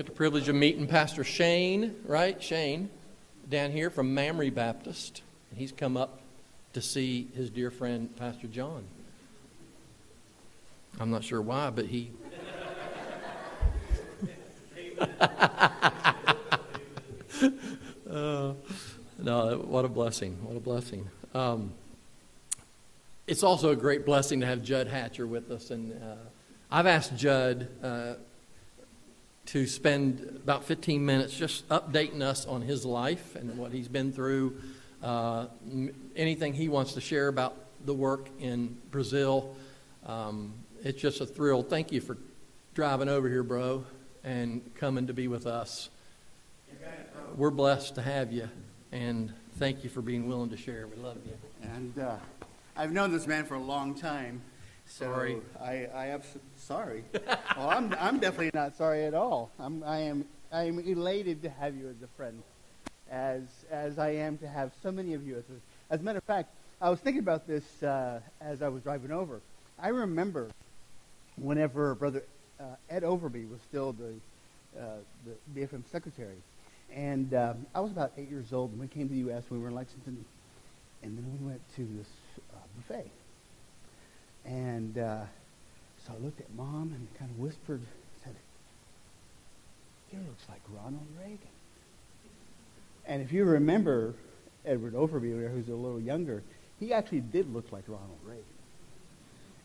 Get the privilege of meeting Pastor Shane, right? Shane, down here from Mamre Baptist. And he's come up to see his dear friend, Pastor John. I'm not sure why, but he... No, what a blessing. What a blessing. It's also a great blessing to have Judd Hatcher with us. And I've asked Judd to spend about 15 minutes just updating us on his life and what he's been through, anything he wants to share about the work in Brazil. It's just a thrill. Thank you for driving over here, bro, and coming to be with us. We're blessed to have you, and thank you for being willing to share. We love you. And I've known this man for a long time. So sorry. I am sorry. Well, I'm definitely not sorry at all. I am elated to have you as a friend, as I am to have so many of you as a, matter of fact, I was thinking about this as I was driving over. I remember whenever Brother Ed Overby was still the BFM secretary, and I was about 8 years old when we came to the U.S. We were in Lexington, and then we went to this buffet. And so I looked at Mom and kind of whispered, said, "He looks like Ronald Reagan." And if you remember Edward Overby, who's a little younger, he actually did look like Ronald Reagan.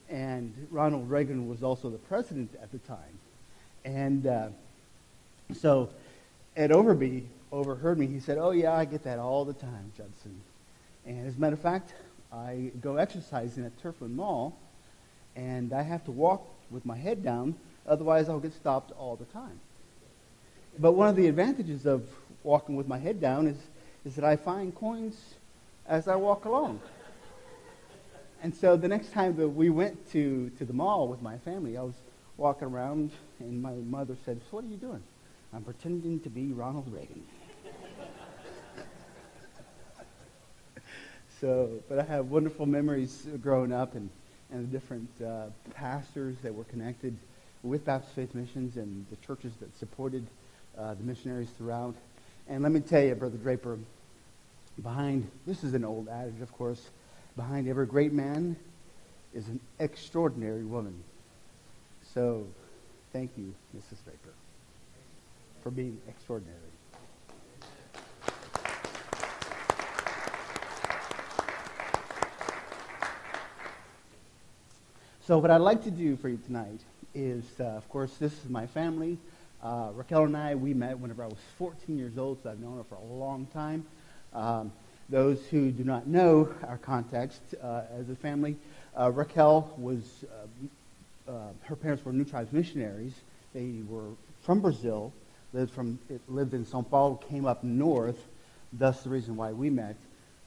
And Ronald Reagan was also the president at the time. And so Ed Overby overheard me. He said, "Oh, yeah, I get that all the time, Judson. And as a matter of fact, I go exercising at Turfland Mall, and I have to walk with my head down, otherwise I'll get stopped all the time. But one of the advantages of walking with my head down is that I find coins as I walk along." And so the next time that we went to the mall with my family, I was walking around, and my mother said, "So what are you doing?" "I'm pretending to be Ronald Reagan." So, but I have wonderful memories growing up and the different pastors that were connected with Baptist Faith Missions and the churches that supported the missionaries throughout. And let me tell you, Brother Draper, behind, this is an old adage, of course, behind every great man is an extraordinary woman. So thank you, Mrs. Draper, for being extraordinary. So what I'd like to do for you tonight is, of course, this is my family. Raquel and I, we met whenever I was 14 years old, so I've known her for a long time. Those who do not know our context as a family, Raquel was, her parents were New Tribes missionaries. They were from Brazil, lived in São Paulo, came up north, thus the reason why we met.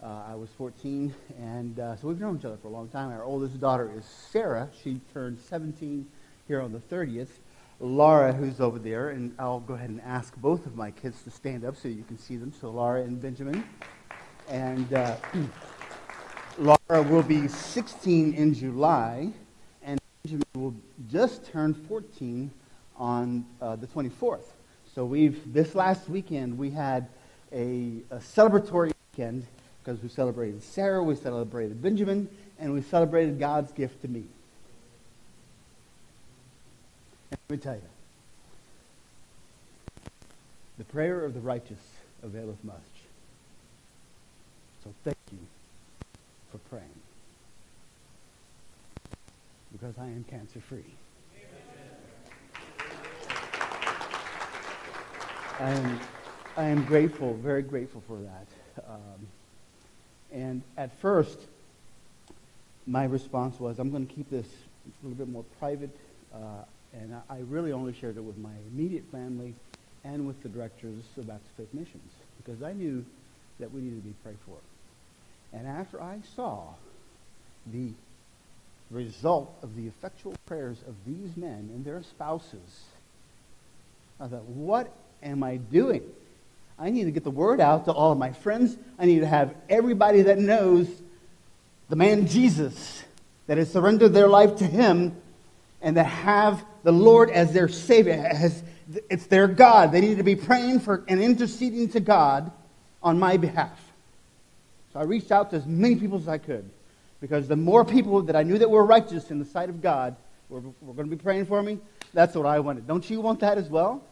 I was 14, and so we've known each other for a long time. Our oldest daughter is Sarah. She turned 17 here on the 30th. Laura, who's over there, and I'll go ahead and ask both of my kids to stand up so you can see them. So Laura and Benjamin. And Laura will be 16 in July, and Benjamin will just turn 14 on the 24th. So this last weekend, we had a celebratory weekend, because we celebrated Sarah, we celebrated Benjamin, and we celebrated God's gift to me. And let me tell you, the prayer of the righteous availeth much. So thank you for praying, because I am cancer-free. I am grateful, very grateful for that. And at first, my response was, I'm going to keep this a little bit more private, and I really only shared it with my immediate family and with the directors of Baptist Faith Missions, because I knew that we needed to be prayed for. And after I saw the result of the effectual prayers of these men and their spouses, I thought, what am I doing? I need to get the word out to all of my friends. I need to have everybody that knows the man Jesus, that has surrendered their life to him, and that have the Lord as their Savior, as It's their God. They need to be praying for and interceding to God on my behalf. So I reached out to as many people as I could, because the more people that I knew that were righteous in the sight of God were going to be praying for me, that's what I wanted. Don't you want that as well?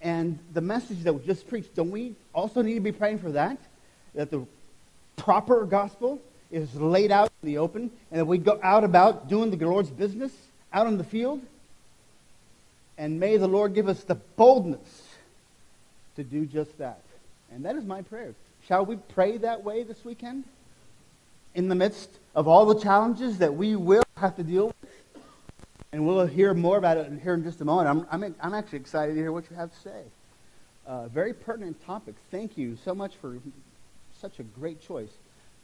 And the message that was just preached, don't we also need to be praying for that? That the proper gospel is laid out in the open, and that we go out about doing the Lord's business out in the field? And may the Lord give us the boldness to do just that. And that is my prayer. Shall we pray that way this weekend? In the midst of all the challenges that we will have to deal with? And we'll hear more about it here in just a moment. I'm actually excited to hear what you have to say. Very pertinent topic. Thank you so much for such a great choice.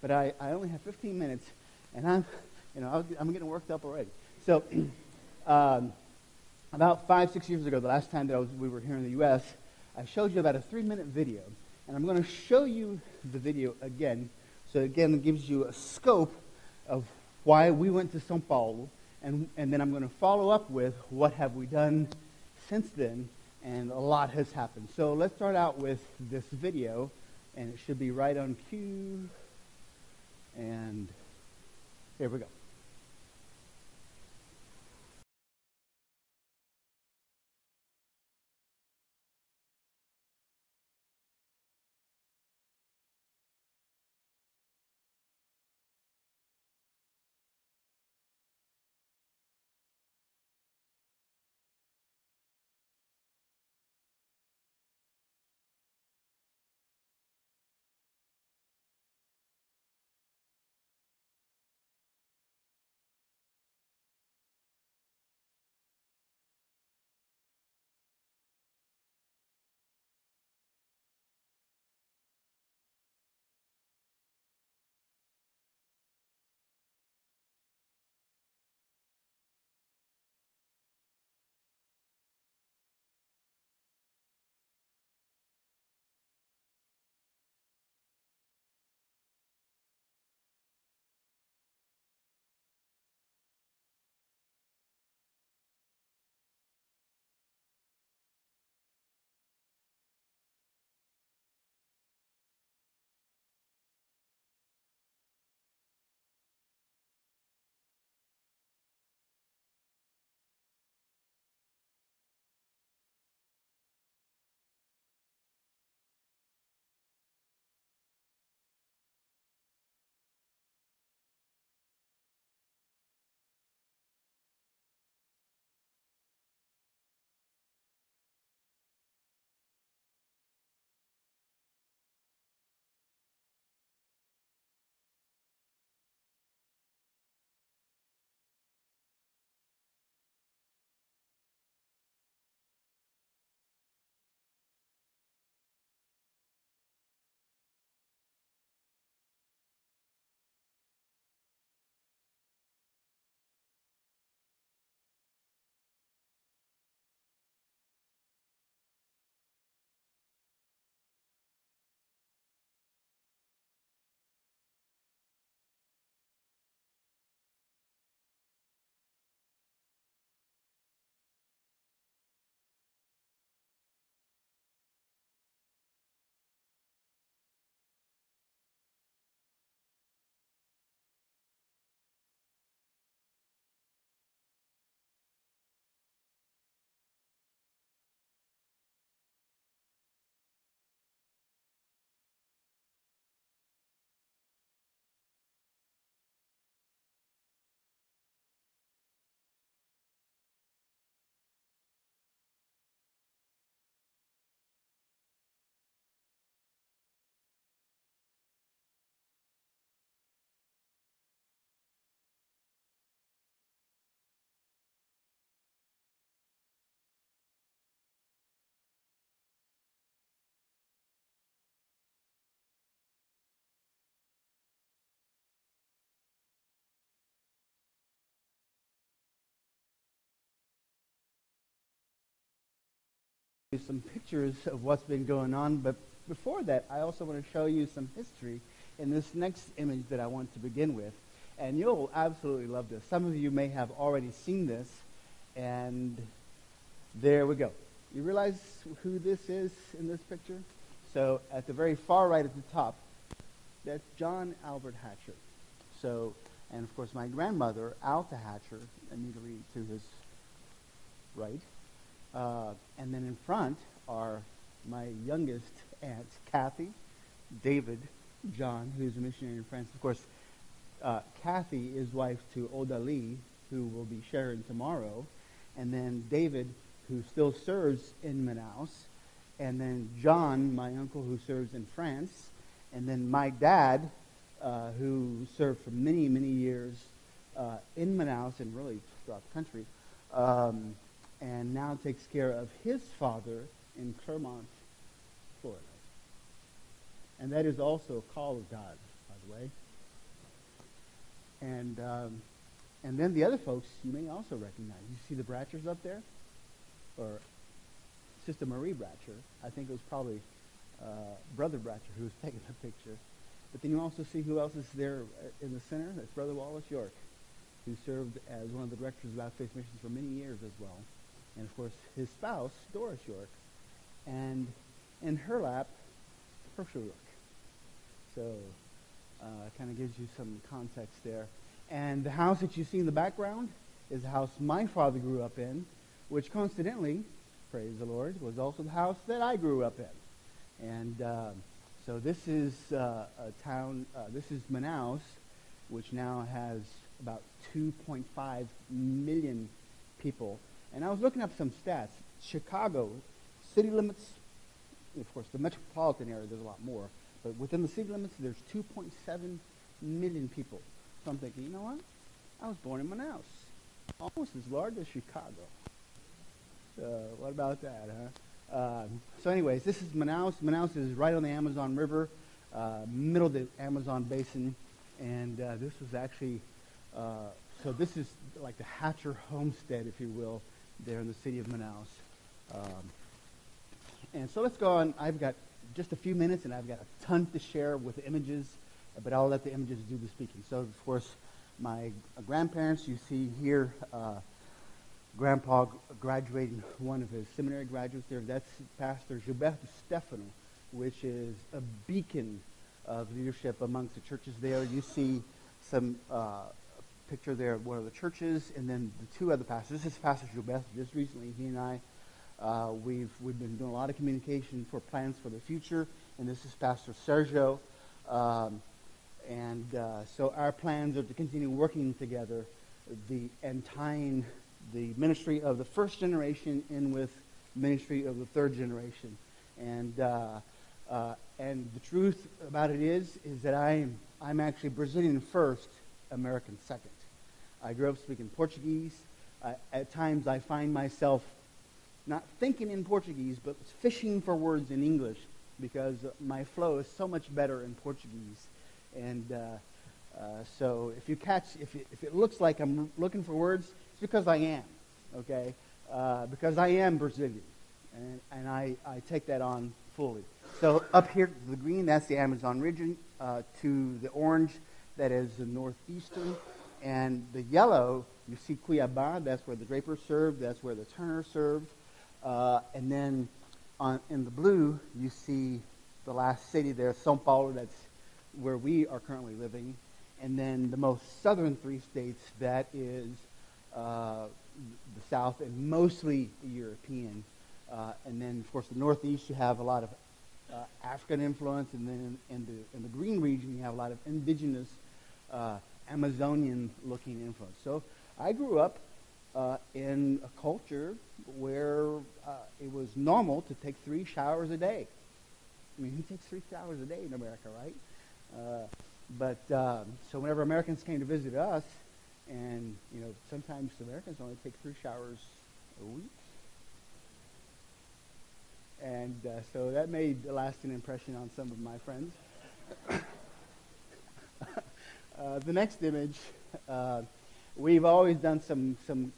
But I only have 15 minutes, and I'm getting worked up already. So, about 5-6 years ago, the last time that we were here in the U.S., I showed you about a 3-minute video, and I'm going to show you the video again. So again, it gives you a scope of why we went to São Paulo, and then I'm going to follow up with what have we done since then, and a lot has happened. So let's start out with this video, and it should be right on cue. And here we go. Some pictures of what's been going on, but before that I also want to show you some history in this next image that I want to begin with, and you'll absolutely love this. Some of you may have already seen this, and there we go. You realize who this is in this picture? So at the very far right at the top, that's John Albert Hatcher. So, and of course my grandmother, Alta Hatcher, immediately to his right. And then in front are my youngest aunts, Kathy, David, John, who's a missionary in France. Of course, Kathy is wife to Odalie, who will be sharing tomorrow, and then David, who still serves in Manaus, and then John, my uncle, who serves in France, and then my dad, who served for many, many years in Manaus and really throughout the country, and now takes care of his father in Clermont, Florida. And that is also a call of God, by the way. And then the other folks you may also recognize. You see the Bratchers up there? Or Sister Marie Bratcher. I think it was probably Brother Bratcher who was taking the picture. But then you also see who else is there in the center. That's Brother Wallace York, who served as one of the directors of Baptist Faith Missions for many years as well. And, of course, his spouse, Doris York. And in her lap, Herschel York. So it kind of gives you some context there. And the house that you see in the background is the house my father grew up in, which coincidentally, praise the Lord, was also the house that I grew up in. And so this is a town, this is Manaus, which now has about 2.5 million people. And I was looking up some stats. Chicago, city limits, of course, the metropolitan area, there's a lot more. But within the city limits, there's 2.7 million people. So I'm thinking, you know what? I was born in Manaus, almost as large as Chicago. What about that, huh? So anyways, this is Manaus. Manaus is right on the Amazon River, middle of the Amazon basin. And this was actually, so this is like the Hatcher homestead, if you will, there in the city of Manaus. And so let's go on. I've got just a few minutes, and I've got a ton to share with images, but I'll let the images do the speaking. So, of course, my grandparents, you see here, Grandpa graduating one of his seminary graduates there. That's Pastor Gilberto Stefano, which is a beacon of leadership amongst the churches there. You see some picture there of one of the churches, and then the two other pastors. This is Pastor Gilberto. Just recently, he and I, we've been doing a lot of communication for plans for the future, and this is Pastor Sergio. So our plans are to continue working together and tying the ministry of the first generation in with ministry of the third generation. And the truth about it is that I'm actually Brazilian first, American second. I grew up speaking Portuguese. At times I find myself not thinking in Portuguese, but fishing for words in English because my flow is so much better in Portuguese. And so if it looks like I'm looking for words, it's because I am, okay? Because I am Brazilian, and I take that on fully. So up here to the green, that's the Amazon region. To the orange, that is the northeastern. And the yellow, you see Cuiabá, that's where the Draper served, that's where the Turner served. And then in the blue, you see the last city there, São Paulo, that's where we are currently living, and then the most southern three states, that is the South and mostly European. And then, of course, the Northeast, you have a lot of African influence, and then in the green region, you have a lot of indigenous Amazonian-looking influence. So I grew up in a culture where it was normal to take 3 showers a day. I mean, who takes 3 showers a day in America, right? So whenever Americans came to visit us, and you know, sometimes Americans only take 3 showers a week, and so that made a lasting impression on some of my friends. The next image, we've always done some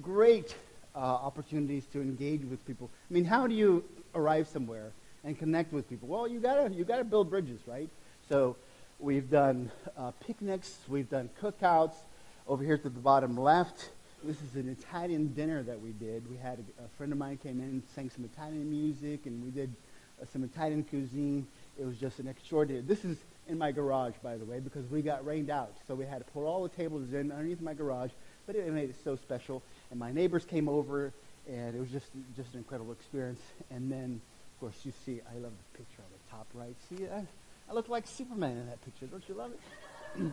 great opportunities to engage with people. I mean, how do you arrive somewhere and connect with people? Well, you gotta build bridges, right? So we've done picnics, we've done cookouts. Over here to the bottom left, This is an Italian dinner that we did. We had a friend of mine came in and sang some Italian music, and we did some Italian cuisine. It was just an extraordinary. This is in my garage, by the way, because we got rained out. So we had to pour all the tables in underneath my garage, but it made it so special. And my neighbors came over, and it was just an incredible experience. And then, of course, you see, I love the picture on the top right. See, I look like Superman in that picture. Don't you love it?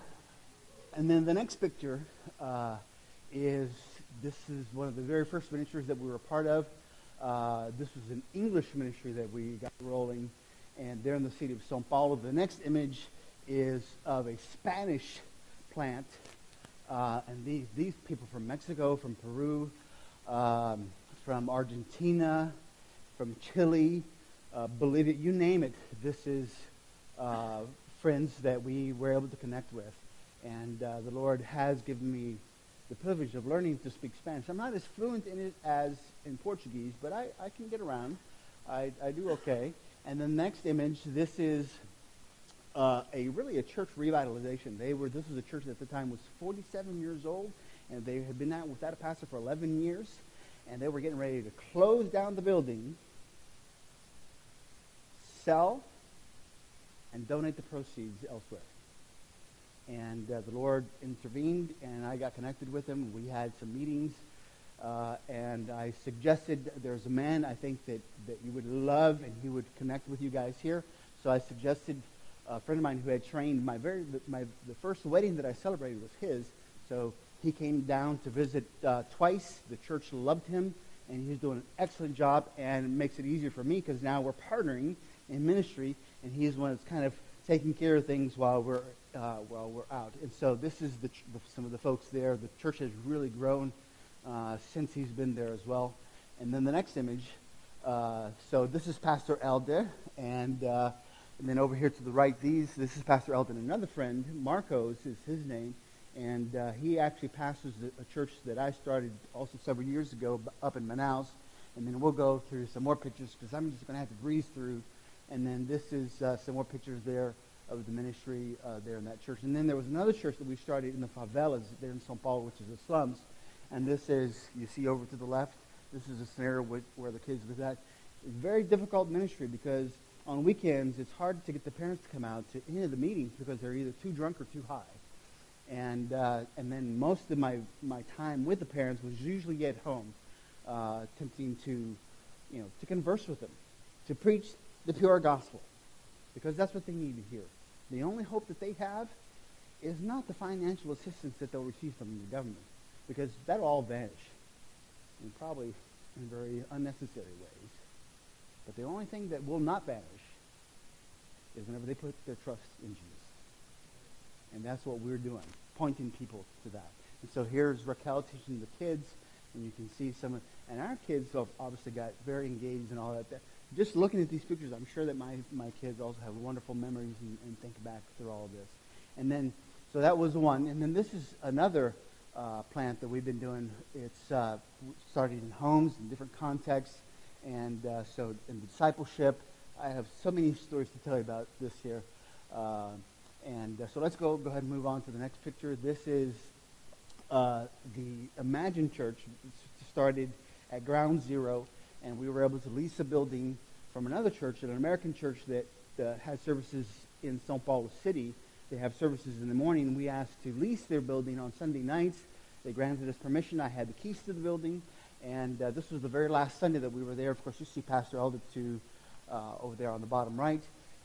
And then the next picture is one of the very first ministries that we were a part of. This was an English ministry that we got rolling, and they're in the city of São Paulo. The next image is of a Spanish plant, and these people from Mexico, from Peru, from Argentina, from Chile, Bolivia, you name it. This is friends that we were able to connect with, and the Lord has given me the privilege of learning to speak Spanish. I'm not as fluent in it as in Portuguese, but I can get around. I do okay. And the next image, this is a church revitalization. This was a church that at the time was 47 years old, and they had been out without a pastor for 11 years, and they were getting ready to close down the building, sell, and donate the proceeds elsewhere. And the Lord intervened, and I got connected with him. We had some meetings, and I suggested there's a man I think that you would love, and he would connect with you guys here. So I suggested a friend of mine who had trained the first wedding that I celebrated was his. So he came down to visit twice. The church loved him, and he's doing an excellent job, and it makes it easier for me because now we're partnering in ministry, and he's one that's kind of taking care of things while we're out. And so this is some of the folks there. The church has really grown since he's been there as well. And then the next image, so this is Pastor Elder, and then over here to the right, this is Pastor Elder and another friend, Marcos is his name, and he actually pastors a church that I started also several years ago up in Manaus. And then we'll go through some more pictures because I'm just going to have to breeze through. And then this is some more pictures there of the ministry there in that church. And then there was another church that we started in the favelas there in São Paulo, which is the slums. And this is, you see over to the left, this is a scenario where the kids was at. It's very difficult ministry because on weekends it's hard to get the parents to come out to any of the meetings because they're either too drunk or too high. And then most of my time with the parents was usually at home, attempting to converse with them, to preach the pure gospel, because that's what they need to hear. The only hope that they have is not the financial assistance that they'll receive from the government, because that'll all vanish, and probably in very unnecessary ways. But the only thing that will not vanish is whenever they put their trust in Jesus. And that's what we're doing, pointing people to that. And so here's Raquel teaching the kids, and you can see some, and our kids have obviously got very engaged and all that. Just looking at these pictures, I'm sure that my kids also have wonderful memories and think back through all of this. And then, so that was one. And then this is another plant that we've been doing. It's started in homes in different contexts. And so in discipleship, I have so many stories to tell you about this here. So let's go ahead and move on to the next picture. This is the Imagine Church. It started at Ground Zero, and we were able to lease a building from another church, an American church that has services in São Paulo City. They have services in the morning. We asked to lease their building on Sunday nights. They granted us permission. I had the keys to the building, and this was the very last Sunday that we were there. Of course, you see Pastor Elder over there on the bottom right,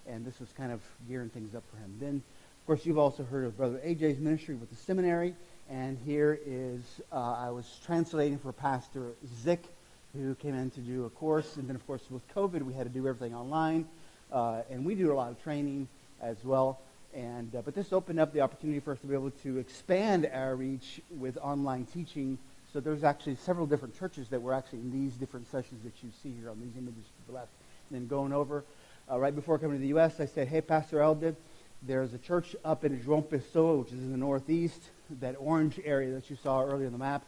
and this was kind of gearing things up for him. Then, of course, you've also heard of Brother AJ's ministry with the seminary, and here is, I was translating for Pastor Zick, who came in to do a course. And then, of course, with COVID, we had to do everything online. And we do a lot of training as well. And but this opened up the opportunity for us to be able to expand our reach with online teaching. So there's actually several different churches that were actually in these different sessions that you see here on these images to the left. And then going over, right before coming to the U.S., I said, hey, Pastor Elder, there's a church up in João Pessoa, which is in the northeast, that orange area that you saw earlier on the map.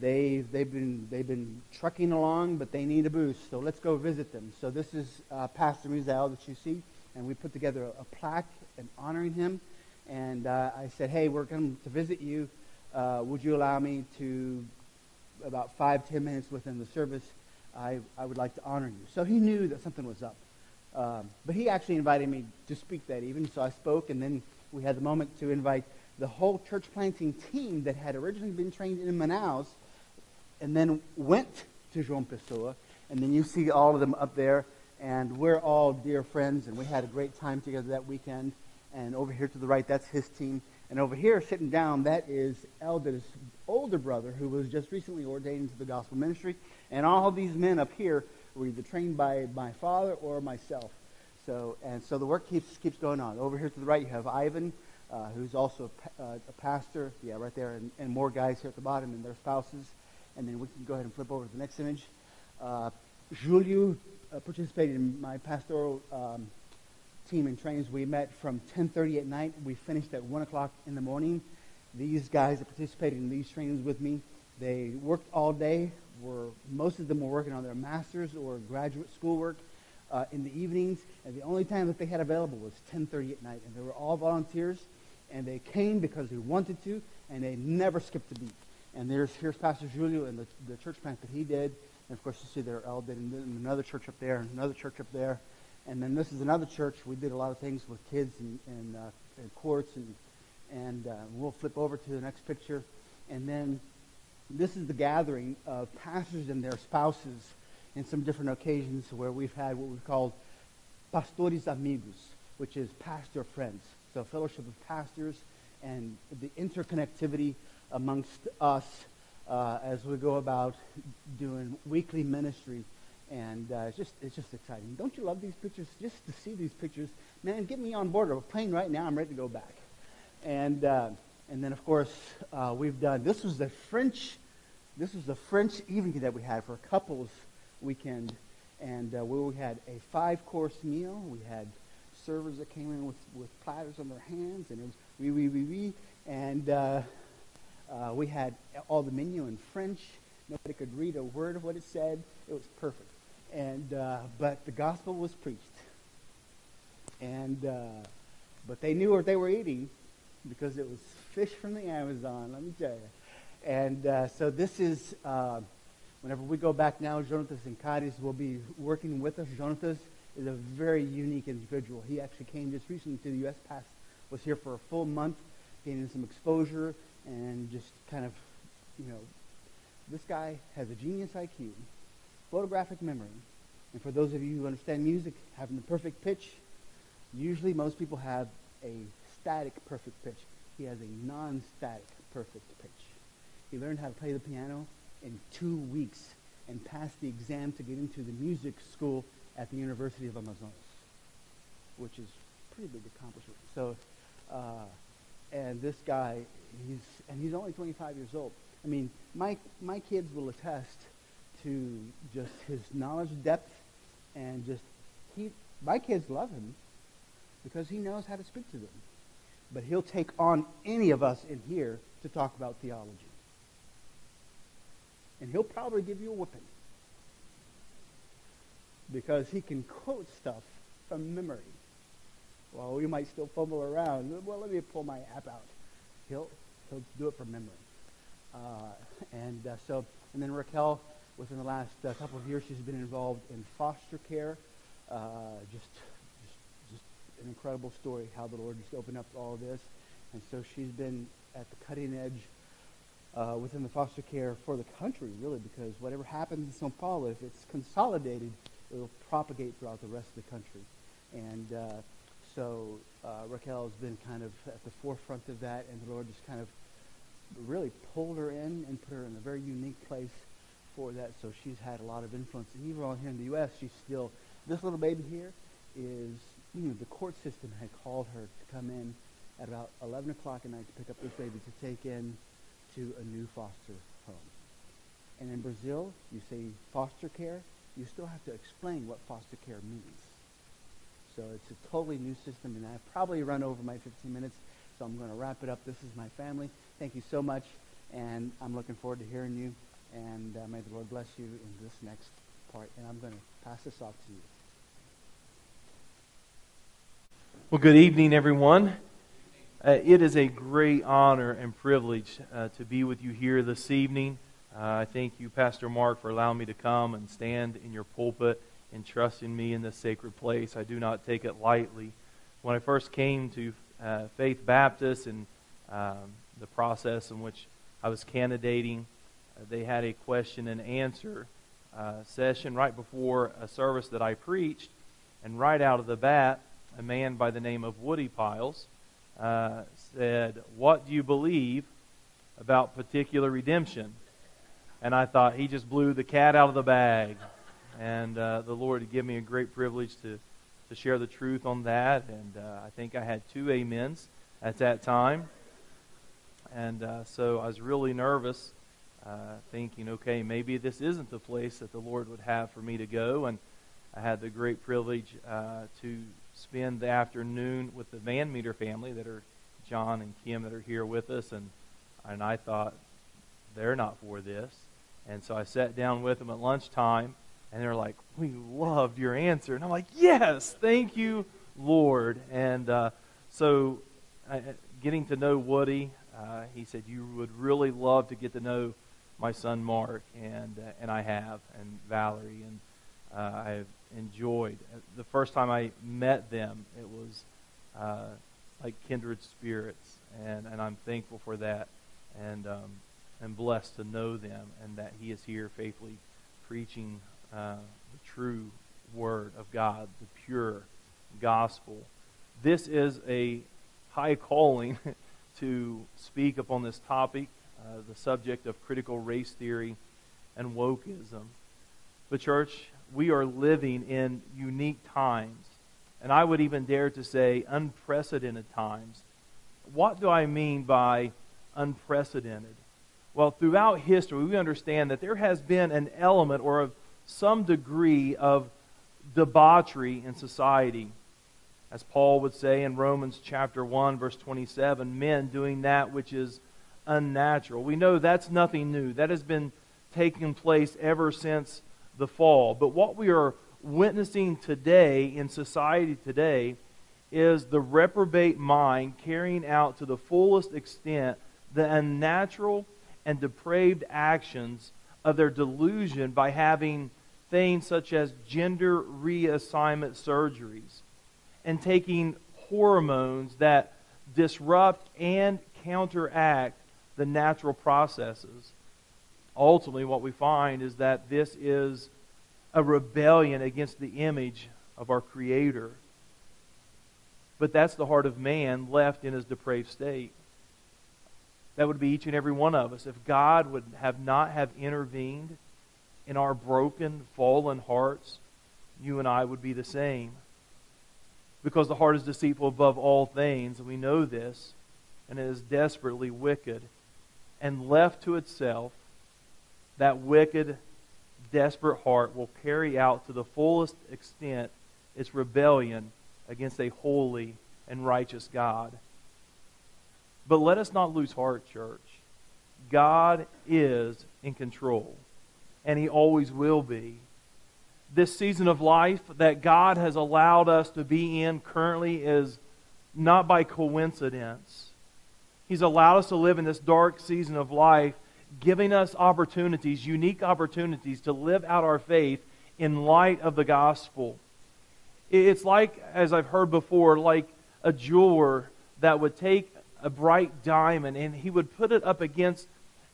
They've been trucking along, but they need a boost. So let's go visit them. So this is Pastor Mizal that you see, and we put together a plaque and honoring him. And I said, hey, we're coming to visit you. Would you allow me to, about 5-10 minutes within the service, I would like to honor you. So he knew that something was up. But he actually invited me to speak that evening, so I spoke, and then we had the moment to invite the whole church planting team that had originally been trained in Manaus and then went to João Pessoa, and then you see all of them up there, and we're all dear friends, and we had a great time together that weekend. And over here to the right, that's his team. And over here, sitting down, that is Elder's older brother, who was just recently ordained to the gospel ministry. And all of these men up here were either trained by my father or myself. So the work keeps going on. Over here to the right, you have Ivan, who's also a pastor. Yeah, right there. And more guys here at the bottom and their spouses. And then we can go ahead and flip over to the next image. Julio participated in my pastoral team and trains. We met from 10:30 at night. We finished at 1 o'clock in the morning. These guys that participated in these trainings with me, they worked all day. Most of them were working on their master's or graduate schoolwork in the evenings. And the only time that they had available was 10:30 at night. And they were all volunteers. And they came because they wanted to. And they never skipped a beat. And here's Pastor Julio and the church plant that he did. And, of course, you see there Elder and another church up there and another church up there. And then this is another church. We did a lot of things with kids and courts, and we'll flip over to the next picture. And then this is the gathering of pastors and their spouses in some different occasions where we've had what we've called pastores amigos, which is pastor friends. So fellowship of pastors and the interconnectivity amongst us as we go about doing weekly ministry. And it's just exciting. Don't you love these pictures? Just to see these pictures, man, get me on board of a plane right now. I'm ready to go back. And then of course we've done. This was the French evening that we had for a couples weekend, and where we had a 5-course meal. We had servers that came in with platters on their hands, and it was oui. And we had all the menu in French. Nobody could read a word of what it said. It was perfect. But the gospel was preached. But they knew what they were eating because it was fish from the Amazon, let me tell you. So this is, whenever we go back now, Jonatas and Cadiz will be working with us. Jonatas is a very unique individual. He actually came just recently to the U.S. was here for a full month, gaining some exposure and just kind of, you know, this guy has a genius IQ, photographic memory, and for those of you who understand music, having the perfect pitch. Usually most people have a static perfect pitch. He has a non-static perfect pitch. He learned how to play the piano in 2 weeks and passed the exam to get into the music school at the University of Amazonas, which is a pretty big accomplishment. So, and this guy, he's only 25 years old. I mean, my kids will attest to just his knowledge depth, and just my kids love him because he knows how to speak to them. But he'll take on any of us in here to talk about theology. And he'll probably give you a whipping because he can quote stuff from memory. Well, we might still fumble around. Well, let me pull my app out. He'll do it from memory. And then Raquel, within the last couple of years, she's been involved in foster care. Just an incredible story how the Lord just opened up all of this. And so she's been at the cutting edge within the foster care for the country, really, because whatever happens in São Paulo, if it's consolidated, it will propagate throughout the rest of the country. So Raquel's been kind of at the forefront of that, and the Lord just kind of really pulled her in and put her in a very unique place for that. So she's had a lot of influence. And even on here in the U.S., she's still, this little baby here is, you know, the court system had called her to come in at about 11 o'clock at night to pick up this baby to take in to a new foster home. And in Brazil, you say foster care, you still have to explain what foster care means. So it's a totally new system, and I've probably run over my 15 minutes, so I'm going to wrap it up. This is my family. Thank you so much, and I'm looking forward to hearing you, and may the Lord bless you in this next part, and I'm going to pass this off to you. Well, good evening, everyone. It is a great honor and privilege to be with you here this evening. I thank you, Pastor Mark, for allowing me to come and stand in your pulpit and trusting me in this sacred place. I do not take it lightly. When I first came to Faith Baptist and the process in which I was candidating, they had a question and answer session right before a service that I preached. And right out of the bat, a man by the name of Woody Piles said, "What do you believe about particular redemption?" And I thought he just blew the cat out of the bag. And the Lord had given me a great privilege to share the truth on that. And I think I had 2 amens at that time. And so I was really nervous, thinking, okay, maybe this isn't the place that the Lord would have for me to go. And I had the great privilege to spend the afternoon with the Van Meter family, that are John and Kim, that are here with us, and I thought, they're not for this. And so I sat down with them at lunchtime, and they're like, "We loved your answer." And I'm like, "Yes, thank you, Lord." And so getting to know Woody, he said, "You would really love to get to know my son Mark," and I have, and Valerie, and I have enjoyed. The first time I met them, it was like kindred spirits, and I'm thankful for that, and blessed to know them, and that he is here faithfully preaching the true word of God, the pure gospel. This is a high calling to speak upon this topic, the subject of critical race theory and wokeism. But church, we are living in unique times, and I would even dare to say unprecedented times. What do I mean by unprecedented? Well, throughout history, we understand that there has been an element or of some degree of debauchery in society. As Paul would say in Romans chapter 1, verse 27, men doing that which is unnatural. We know that's nothing new. That has been taking place ever since the fall. But what we are witnessing today in society today is the reprobate mind carrying out to the fullest extent the unnatural and depraved actions of their delusion by having things such as gender reassignment surgeries and taking hormones that disrupt and counteract the natural processes. Ultimately, what we find is that this is a rebellion against the image of our Creator. But that's the heart of man left in his depraved state. That would be each and every one of us. If God would have not have intervened in our broken, fallen hearts, you and I would be the same. Because the heart is deceitful above all things, and we know this, and it is desperately wicked. And left to itself, that wicked, desperate heart will carry out to the fullest extent its rebellion against a holy and righteous God. But let us not lose heart, church. God is in control, and He always will be. This season of life that God has allowed us to be in currently is not by coincidence. He's allowed us to live in this dark season of life, giving us opportunities, unique opportunities to live out our faith in light of the gospel. It's like, as I've heard before, like a jeweler that would take a bright diamond and he would put it up against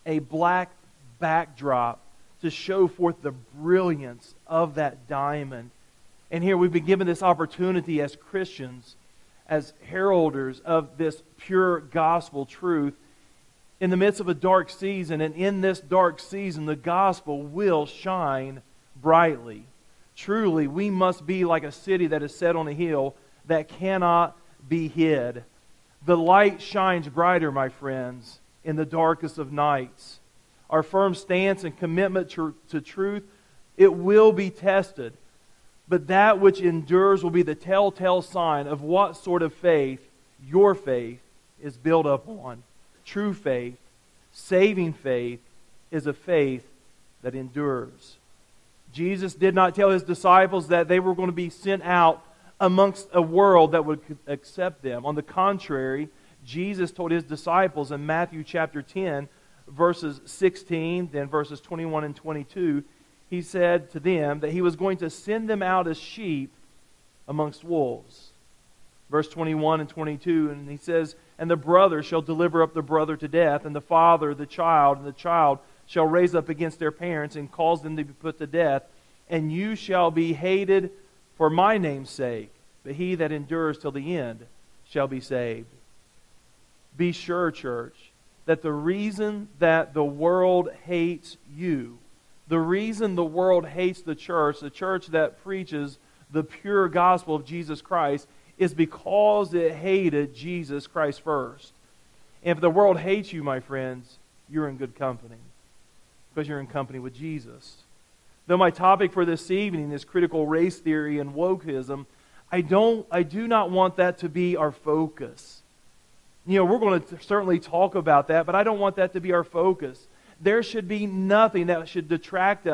a black backdrop to show forth the brilliance of that diamond. And here we've been given this opportunity as Christians, as heralders of this pure gospel truth, in the midst of a dark season, and in this dark season, the gospel will shine brightly. Truly, we must be like a city that is set on a hill that cannot be hid. The light shines brighter, my friends, in the darkest of nights. Our firm stance and commitment to truth, it will be tested. But that which endures will be the telltale sign of what sort of faith your faith is built up on. True faith, saving faith, is a faith that endures. Jesus did not tell His disciples that they were going to be sent out amongst a world that would accept them. On the contrary, Jesus told his disciples in Matthew chapter 10, verses 16, then verses 21 and 22, he said to them that he was going to send them out as sheep amongst wolves. Verse 21 and 22, and he says, "And the brother shall deliver up the brother to death, and the father the child, and the child shall raise up against their parents and cause them to be put to death. And you shall be hated for my name's sake, but he that endures till the end shall be saved." Be sure, church, that the reason that the world hates you, the reason the world hates the church that preaches the pure gospel of Jesus Christ, is because it hated Jesus Christ first. And if the world hates you, my friends, you're in good company, because you're in company with Jesus. Though my topic for this evening is critical race theory and wokeism, I do not want that to be our focus. You know, we're going to certainly talk about that, but I don't want that to be our focus. There should be nothing that should detract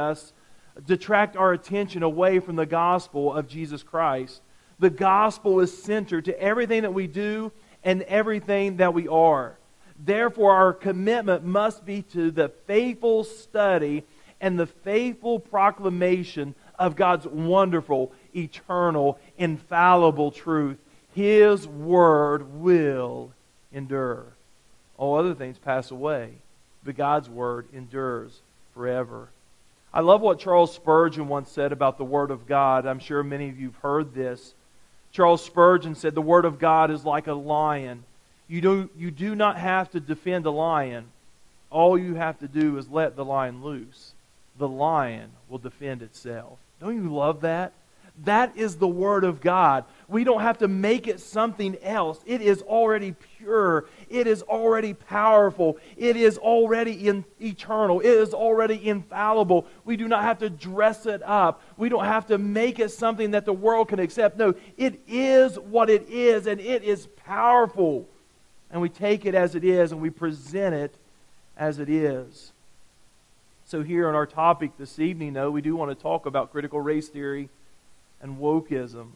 our attention away from the gospel of Jesus Christ. The gospel is centered to everything that we do and everything that we are. Therefore, our commitment must be to the faithful study and the faithful proclamation of God's wonderful, eternal, infallible truth. His word will endure. All other things pass away, but God's word endures forever. I love what Charles Spurgeon once said about the word of God. I'm sure many of you have heard this. Charles Spurgeon said, "The word of God is like a lion. You do not have to defend a lion. All you have to do is let the lion loose. The lion will defend itself." Don't you love that? That is the Word of God. We don't have to make it something else. It is already pure. It is already powerful. It is already eternal. It is already infallible. We do not have to dress it up. We don't have to make it something that the world can accept. No, it is what it is, and it is powerful. And we take it as it is, and we present it as it is. So here on our topic this evening, though, we do want to talk about critical race theory and wokeism.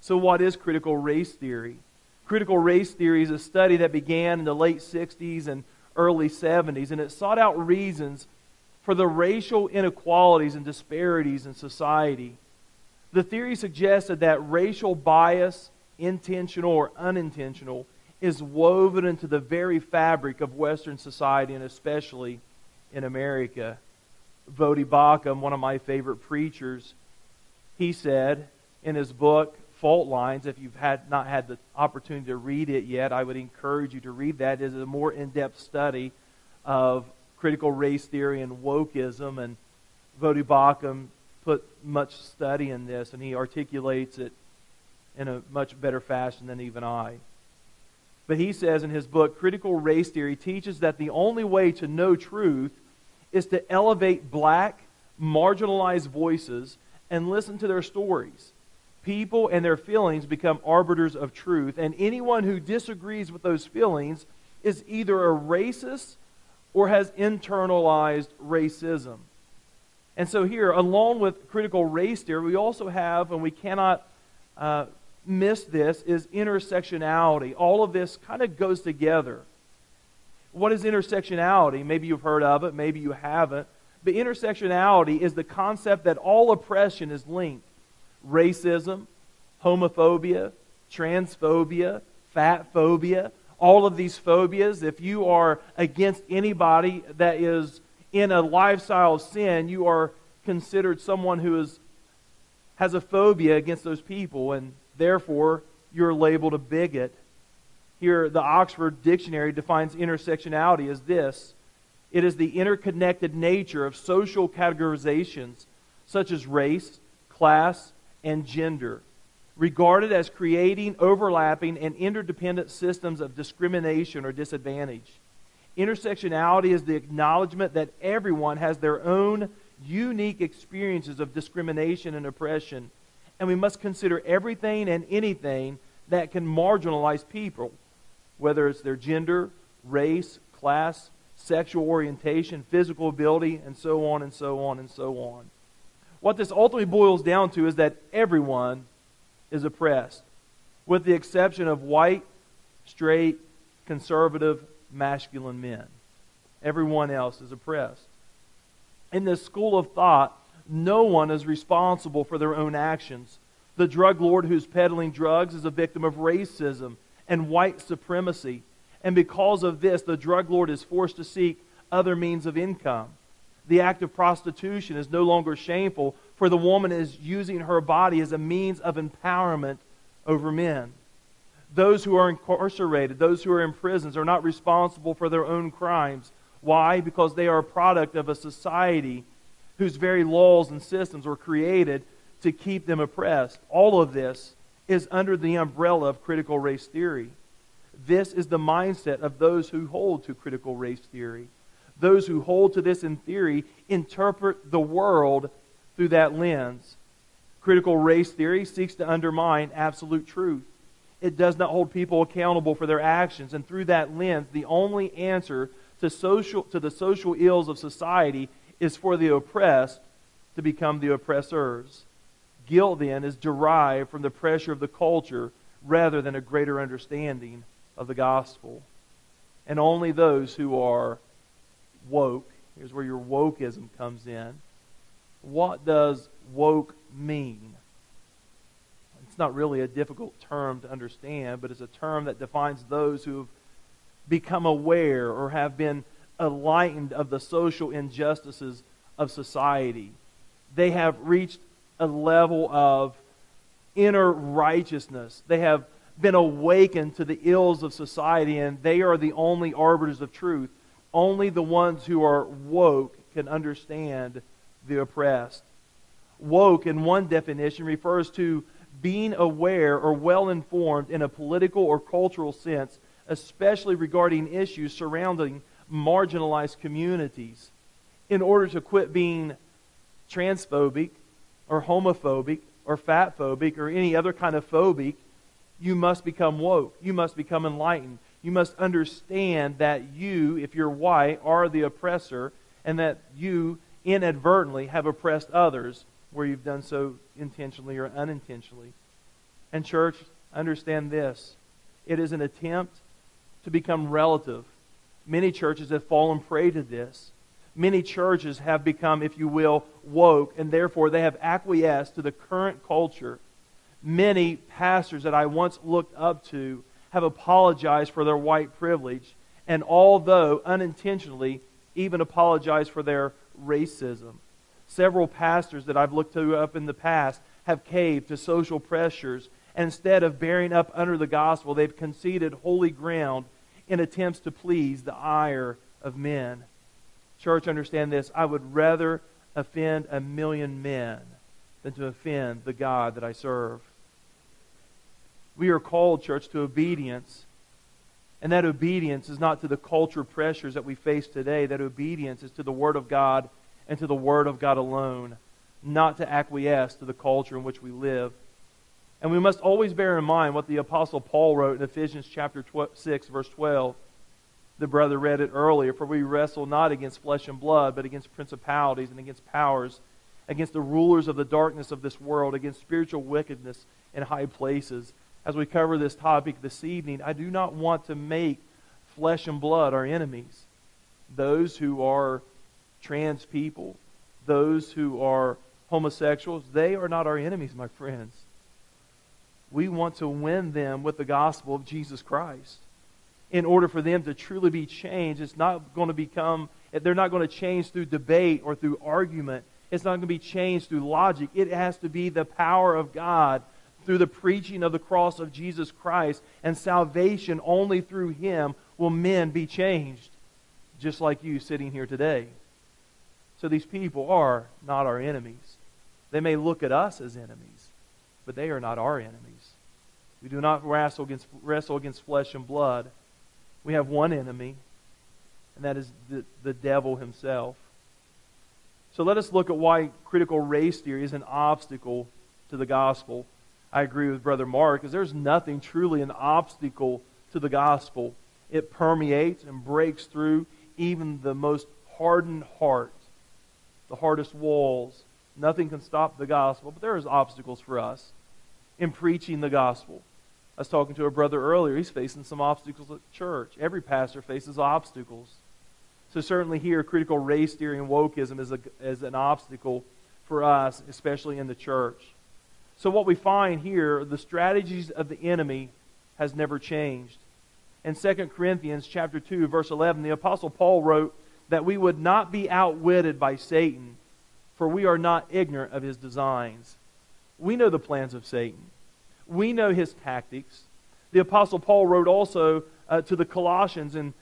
So what is critical race theory? Critical race theory is a study that began in the late 60s and early 70s, and it sought out reasons for the racial inequalities and disparities in society. The theory suggested that racial bias, intentional or unintentional, is woven into the very fabric of Western society, and especially in America. Voddie Baucham, one of my favorite preachers, he said in his book, Fault Lines, if you've not had the opportunity to read it yet, I would encourage you to read that. It is a more in-depth study of critical race theory and wokeism, and Voddie Baucham put much study in this, and he articulates it in a much better fashion than even I. But he says in his book, critical race theory teaches that the only way to know truth is to elevate black, marginalized voices and listen to their stories. People and their feelings become arbiters of truth, and anyone who disagrees with those feelings is either a racist or has internalized racism. And so here, along with critical race theory, we also have, and we cannot miss this, is intersectionality. All of this kind of goes together. What is intersectionality? Maybe you've heard of it, maybe you haven't. But intersectionality is the concept that all oppression is linked. Racism, homophobia, transphobia, fat phobia, all of these phobias. If you are against anybody that is in a lifestyle of sin, you are considered someone who has a phobia against those people, and therefore you're labeled a bigot. Here, the Oxford Dictionary defines intersectionality as this: it is the interconnected nature of social categorizations such as race, class, and gender, regarded as creating overlapping and interdependent systems of discrimination or disadvantage. Intersectionality is the acknowledgement that everyone has their own unique experiences of discrimination and oppression, and we must consider everything and anything that can marginalize people, whether it's their gender, race, class, sexual orientation, physical ability, and so on and so on and so on. What this ultimately boils down to is that everyone is oppressed, with the exception of white, straight, conservative, masculine men. Everyone else is oppressed. In this school of thought, no one is responsible for their own actions. The drug lord who's peddling drugs is a victim of racism and white supremacy. And because of this, the drug lord is forced to seek other means of income. The act of prostitution is no longer shameful, for the woman is using her body as a means of empowerment over men. Those who are incarcerated, those who are in prisons, are not responsible for their own crimes. Why? Because they are a product of a society whose very laws and systems were created to keep them oppressed. All of this is under the umbrella of critical race theory. This is the mindset of those who hold to critical race theory. Those who hold to this in theory interpret the world through that lens. Critical race theory seeks to undermine absolute truth. It does not hold people accountable for their actions, and through that lens, the only answer to the social ills of society is for the oppressed to become the oppressors. Guilt, then, is derived from the pressure of the culture rather than a greater understanding of the gospel. And only those who are woke, here's where your wokeism comes in. What does woke mean? It's not really a difficult term to understand, but it's a term that defines those who have become aware or have been enlightened of the social injustices of society. They have reached a level of inner righteousness. They have been awakened to the ills of society, and they are the only arbiters of truth. Only the ones who are woke can understand the oppressed. Woke, in one definition, refers to being aware or well-informed in a political or cultural sense, especially regarding issues surrounding marginalized communities. In order to quit being transphobic or homophobic or fatphobic or any other kind of phobic, you must become woke. You must become enlightened. You must understand that you, if you're white, are the oppressor, and that you inadvertently have oppressed others where you've done so intentionally or unintentionally. And church, understand this. It is an attempt to become relative. Many churches have fallen prey to this. Many churches have become, if you will, woke, and therefore they have acquiesced to the current culture. Many pastors that I once looked up to have apologized for their white privilege, and although unintentionally, even apologized for their racism. Several pastors that I've looked to up in the past have caved to social pressures, and instead of bearing up under the gospel, they've conceded holy ground in attempts to please the ire of men. Church, understand this. I would rather offend 1,000,000 men than to offend the God that I serve. We are called, church, to obedience. And that obedience is not to the culture pressures that we face today. That obedience is to the Word of God and to the Word of God alone, not to acquiesce to the culture in which we live. And we must always bear in mind what the Apostle Paul wrote in Ephesians chapter 6, verse 12. The brother read it earlier. For we wrestle not against flesh and blood, but against principalities and against powers, against the rulers of the darkness of this world, against spiritual wickedness in high places. As we cover this topic this evening, I do not want to make flesh and blood our enemies. Those who are trans people, those who are homosexuals, they are not our enemies, my friends. We want to win them with the gospel of Jesus Christ. In order for them to truly be changed, it's not going to become, they're not going to change through debate or through argument. It's not going to be changed through logic. It has to be the power of God through the preaching of the cross of Jesus Christ, and salvation only through Him will men be changed, just like you sitting here today. So these people are not our enemies. They may look at us as enemies, but they are not our enemies. We do not wrestle against flesh and blood. We have one enemy, and that is the devil himself. So let us look at why critical race theory is an obstacle to the gospel. I agree with Brother Mark, because there's nothing truly an obstacle to the gospel. It permeates and breaks through even the most hardened heart, the hardest walls. Nothing can stop the gospel, but there is obstacles for us in preaching the gospel. I was talking to a brother earlier. He's facing some obstacles at church. Every pastor faces obstacles. So certainly here, critical race theory and wokeism is an obstacle for us, especially in the church. So what we find here, the strategies of the enemy has never changed. In 2 Corinthians chapter 2, verse 11, the Apostle Paul wrote that we would not be outwitted by Satan, for we are not ignorant of his designs. We know the plans of Satan. We know his tactics. The Apostle Paul wrote also to the Colossians in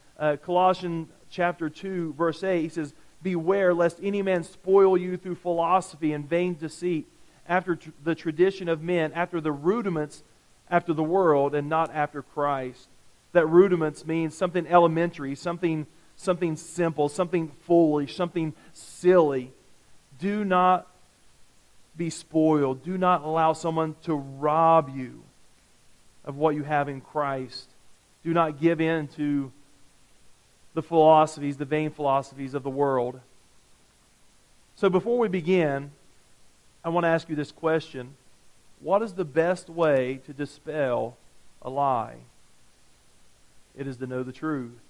Colossians chapter 2, verse 8. He says, "Beware lest any man spoil you through philosophy and vain deceit, after the tradition of men, after the rudiments, after the world, and not after Christ." That rudiments means something elementary, something simple, something foolish, something silly. Do not be spoiled. Do not allow someone to rob you of what you have in Christ. Do not give in to the philosophies, the vain philosophies of the world. So before we begin, I want to ask you this question. What is the best way to dispel a lie? It is to know the truth.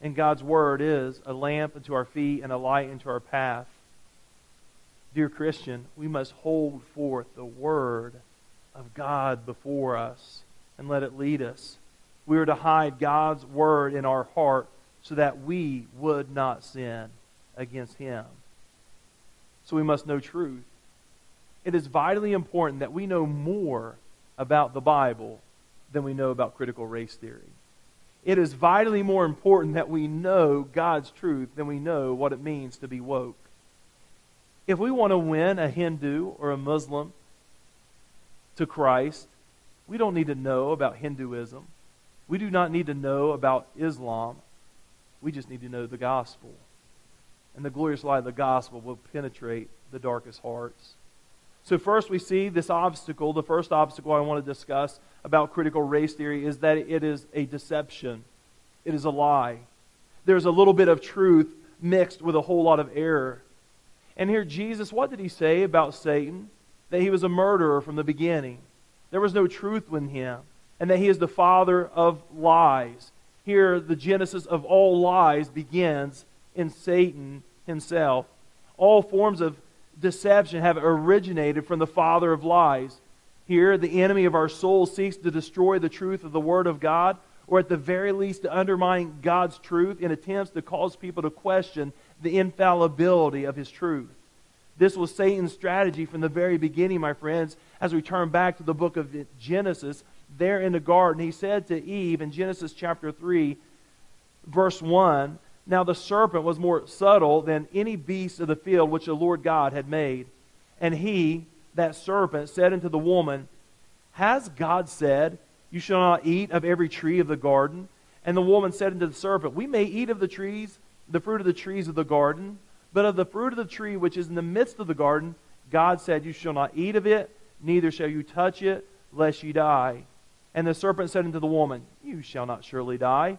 And God's Word is a lamp unto our feet and a light unto our path. Dear Christian, we must hold forth the Word of God before us and let it lead us. We are to hide God's Word in our heart so that we would not sin against Him. So we must know truth. It is vitally important that we know more about the Bible than we know about critical race theory. It is vitally more important that we know God's truth than we know what it means to be woke. If we want to win a Hindu or a Muslim to Christ, we don't need to know about Hinduism. We do not need to know about Islam. We just need to know the gospel. And the glorious light of the gospel will penetrate the darkest hearts. So first we see this obstacle. The first obstacle I want to discuss about critical race theory is that it is a deception. It is a lie. There's a little bit of truth mixed with a whole lot of error. And here Jesus, what did he say about Satan? That he was a murderer from the beginning. There was no truth in him. And that he is the father of lies. Here the genesis of all lies begins in Satan himself. All forms of deception have originated from the father of lies. Here the enemy of our soul seeks to destroy the truth of the Word of God, or at the very least to undermine God's truth in attempts to cause people to question the infallibility of His truth. This was Satan's strategy from the very beginning, my friends. As we turn back to the book of Genesis, there in the garden, he said to Eve in Genesis chapter 3, verse 1, "Now the serpent was more subtle than any beast of the field which the Lord God had made. And he, that serpent, said unto the woman, Has God said, You shall not eat of every tree of the garden? And the woman said unto the serpent, We may eat of the trees, the fruit of the trees of the garden, but of the fruit of the tree which is in the midst of the garden, God said, You shall not eat of it, neither shall you touch it, lest ye die. And the serpent said unto the woman, You shall not surely die.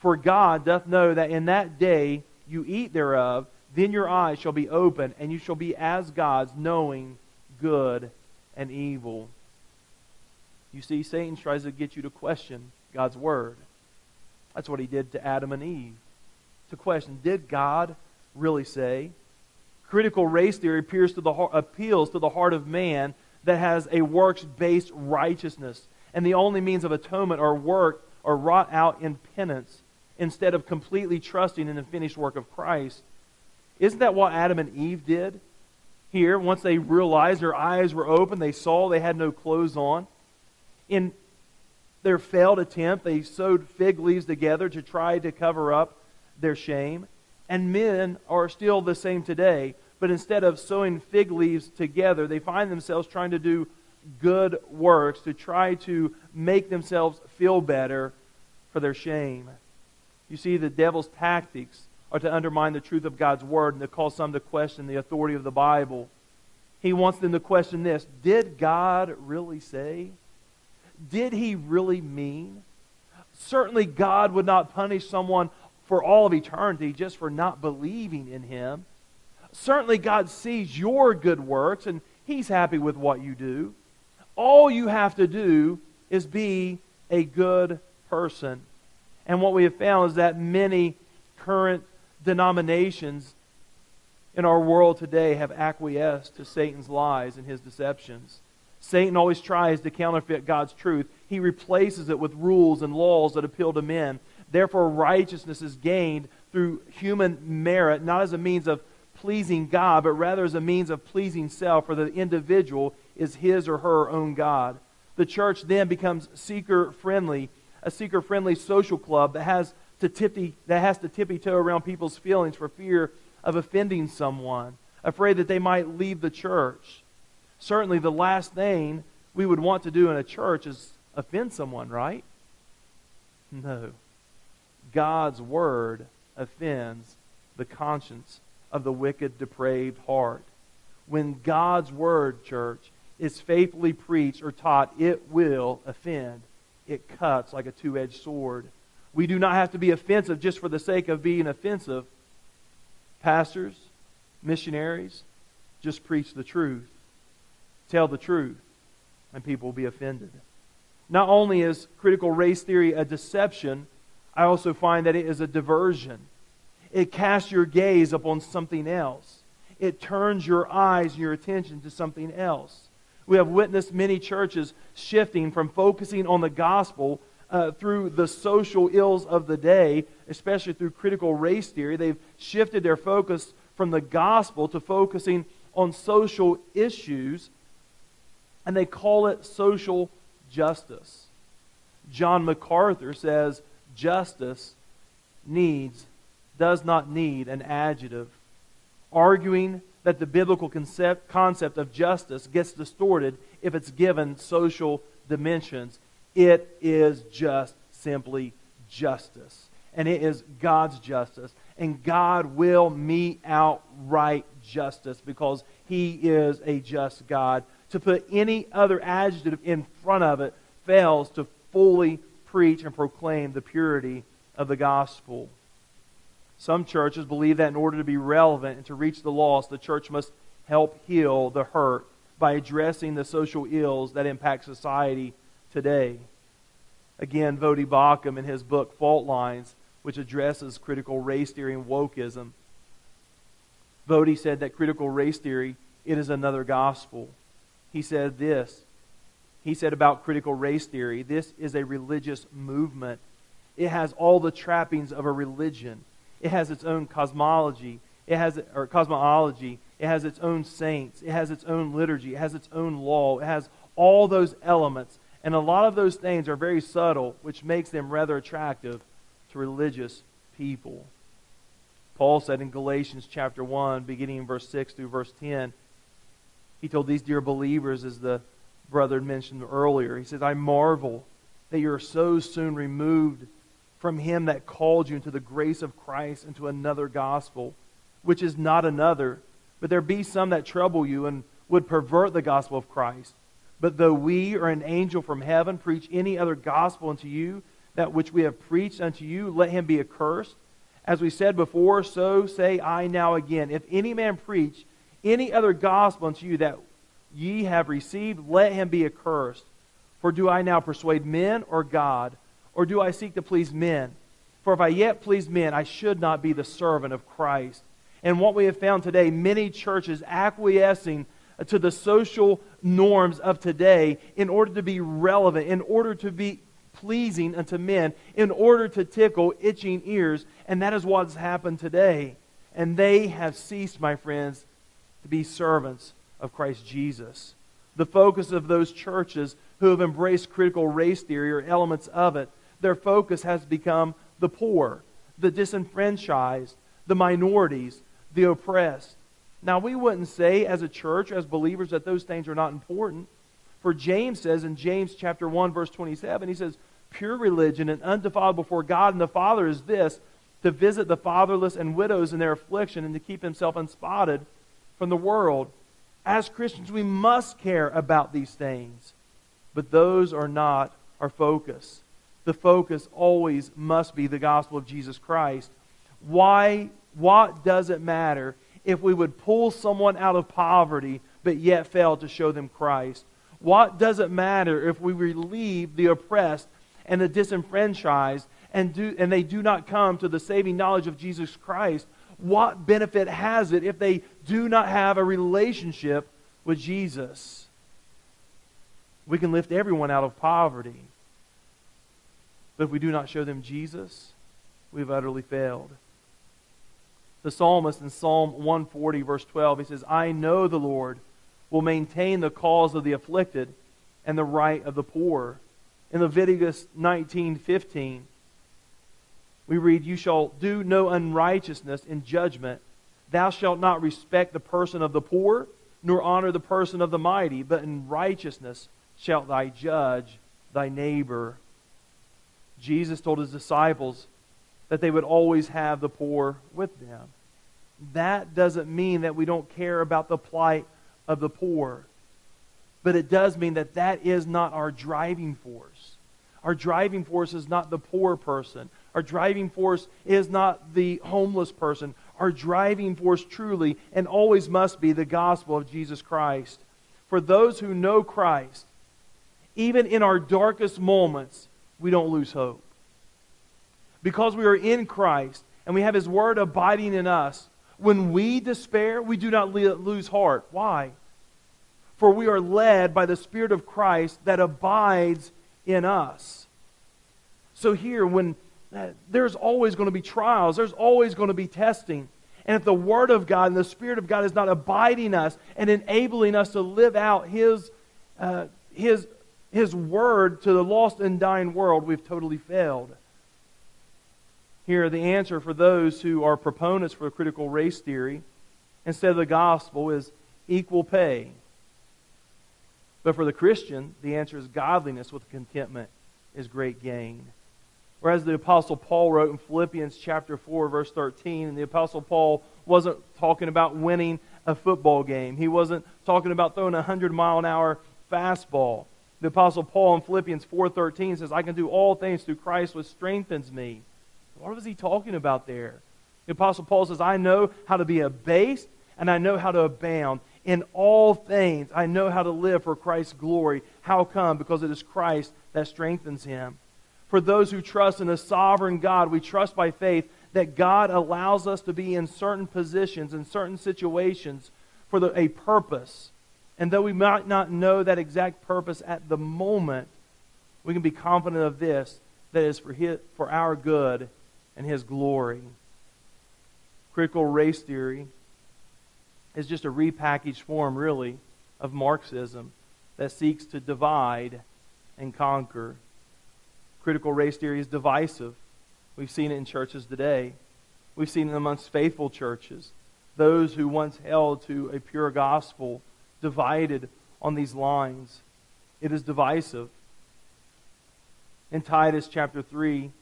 For God doth know that in that day you eat thereof, then your eyes shall be opened, and you shall be as gods, knowing good and evil." You see, Satan tries to get you to question God's Word. That's what he did to Adam and Eve. To question, did God really say? Critical race theory appeals to the heart of man that has a works-based righteousness, and the only means of atonement are work or wrought out in penance, instead of completely trusting in the finished work of Christ. Isn't that what Adam and Eve did? Here, once they realized their eyes were open, they saw they had no clothes on. In their failed attempt, they sewed fig leaves together to try to cover up their shame. And men are still the same today, but instead of sewing fig leaves together, they find themselves trying to do good works to try to make themselves feel better for their shame. You see, the devil's tactics are to undermine the truth of God's Word and to cause some to question the authority of the Bible. He wants them to question this: did God really say? Did He really mean? Certainly God would not punish someone for all of eternity just for not believing in Him. Certainly God sees your good works and He's happy with what you do. All you have to do is be a good person. And what we have found is that many current denominations in our world today have acquiesced to Satan's lies and his deceptions. Satan always tries to counterfeit God's truth. He replaces it with rules and laws that appeal to men. Therefore, righteousness is gained through human merit, not as a means of pleasing God, but rather as a means of pleasing self, for the individual is his or her own God. The church then becomes seeker-friendly, a seeker-friendly social club that has to tippy-toe around people's feelings for fear of offending someone, afraid that they might leave the church. Certainly the last thing we would want to do in a church is offend someone, right? No. God's word offends the conscience of the wicked, depraved heart. When God's word, church, is faithfully preached or taught, it will offend. It cuts like a two-edged sword. We do not have to be offensive just for the sake of being offensive. Pastors, missionaries, just preach the truth. Tell the truth, and people will be offended. Not only is critical race theory a deception, I also find that it is a diversion. It casts your gaze upon something else. It turns your eyes and your attention to something else. We have witnessed many churches shifting from focusing on the gospel through the social ills of the day, especially through critical race theory. They've shifted their focus from the gospel to focusing on social issues, and they call it social justice. John MacArthur says, "Justice does not need an adjective," arguing that the biblical concept of justice gets distorted if it's given social dimensions. It is just simply justice, and it is God's justice, and God will mete out right justice because He is a just God. To put any other adjective in front of it fails to fully preach and proclaim the purity of the gospel. Some churches believe that in order to be relevant and to reach the lost, the church must help heal the hurt by addressing the social ills that impact society today. Again, Voddie Baucham, in his book Fault Lines, which addresses critical race theory and wokeism, Voddie said that critical race theory, it is another gospel. He said this. He said about critical race theory, "This is a religious movement. It has all the trappings of a religion. It has its own cosmology. Cosmology. It has its own saints. It has its own liturgy. It has its own law. It has all those elements. And a lot of those things are very subtle, which makes them rather attractive to religious people." Paul said in Galatians chapter 1, beginning in verse 6 through verse 10, he told these dear believers, as the brother mentioned earlier, he says, "I marvel that you are so soon removed from Him that called you into the grace of Christ into another gospel, which is not another, but there be some that trouble you and would pervert the gospel of Christ. But though we or an angel from heaven preach any other gospel unto you, that which we have preached unto you, let him be accursed. As we said before, so say I now again. If any man preach any other gospel unto you that ye have received, let him be accursed. For do I now persuade men or God? Or do I seek to please men? For if I yet please men, I should not be the servant of Christ." And what we have found today, many churches acquiescing to the social norms of today in order to be relevant, in order to be pleasing unto men, in order to tickle itching ears. And that is what has happened today. And they have ceased, my friends, to be servants of Christ Jesus. The focus of those churches who have embraced critical race theory or elements of it, their focus has become the poor, the disenfranchised, the minorities, the oppressed. Now, we wouldn't say as a church, as believers, that those things are not important. For James says in James chapter 1, verse 27, he says, "Pure religion and undefiled before God and the Father is this, to visit the fatherless and widows in their affliction and to keep himself unspotted from the world." As Christians, we must care about these things. But those are not our focus. The focus always must be the gospel of Jesus Christ. Why? What does it matter if we would pull someone out of poverty but yet fail to show them Christ? What does it matter if we relieve the oppressed and the disenfranchised and they do not come to the saving knowledge of Jesus Christ? What benefit has it if they do not have a relationship with Jesus? We can lift everyone out of poverty, but if we do not show them Jesus, we've utterly failed. The psalmist in Psalm 140, verse 12, he says, "I know the Lord will maintain the cause of the afflicted and the right of the poor." In Leviticus 19:15, we read, "You shall do no unrighteousness in judgment. Thou shalt not respect the person of the poor, nor honor the person of the mighty, but in righteousness shalt thou judge thy neighbor." Jesus told his disciples that they would always have the poor with them. That doesn't mean that we don't care about the plight of the poor, but it does mean that that is not our driving force. Our driving force is not the poor person. Our driving force is not the homeless person. Our driving force truly and always must be the gospel of Jesus Christ. For those who know Christ, even in our darkest moments, we don't lose hope. Because we are in Christ and we have His Word abiding in us, when we despair, we do not lose heart. Why? For we are led by the Spirit of Christ that abides in us. So here, when there's always going to be trials, there's always going to be testing. And if the Word of God and the Spirit of God is not abiding us and enabling us to live out His Word to the lost and dying world, we've totally failed. Here, the answer for those who are proponents for critical race theory instead of the gospel is equal pay. But for the Christian, the answer is godliness with contentment is great gain. Whereas the Apostle Paul wrote in Philippians chapter 4, verse 13, and the Apostle Paul wasn't talking about winning a football game. He wasn't talking about throwing a 100-mile-an-hour fastball. The Apostle Paul in Philippians 4:13 says, "I can do all things through Christ which strengthens me." What was he talking about there? The Apostle Paul says, "I know how to be abased and I know how to abound. In all things, I know how to live for Christ's glory." How come? Because it is Christ that strengthens him. For those who trust in a sovereign God, we trust by faith that God allows us to be in certain positions, in certain situations for a purpose. And though we might not know that exact purpose at the moment, we can be confident of this, that is for our good and His glory. Critical race theory is just a repackaged form, really, of Marxism that seeks to divide and conquer. Critical race theory is divisive. We've seen it in churches today. We've seen it amongst faithful churches. Those who once held to a pure gospel divided on these lines. It is divisive. In Titus chapter 3,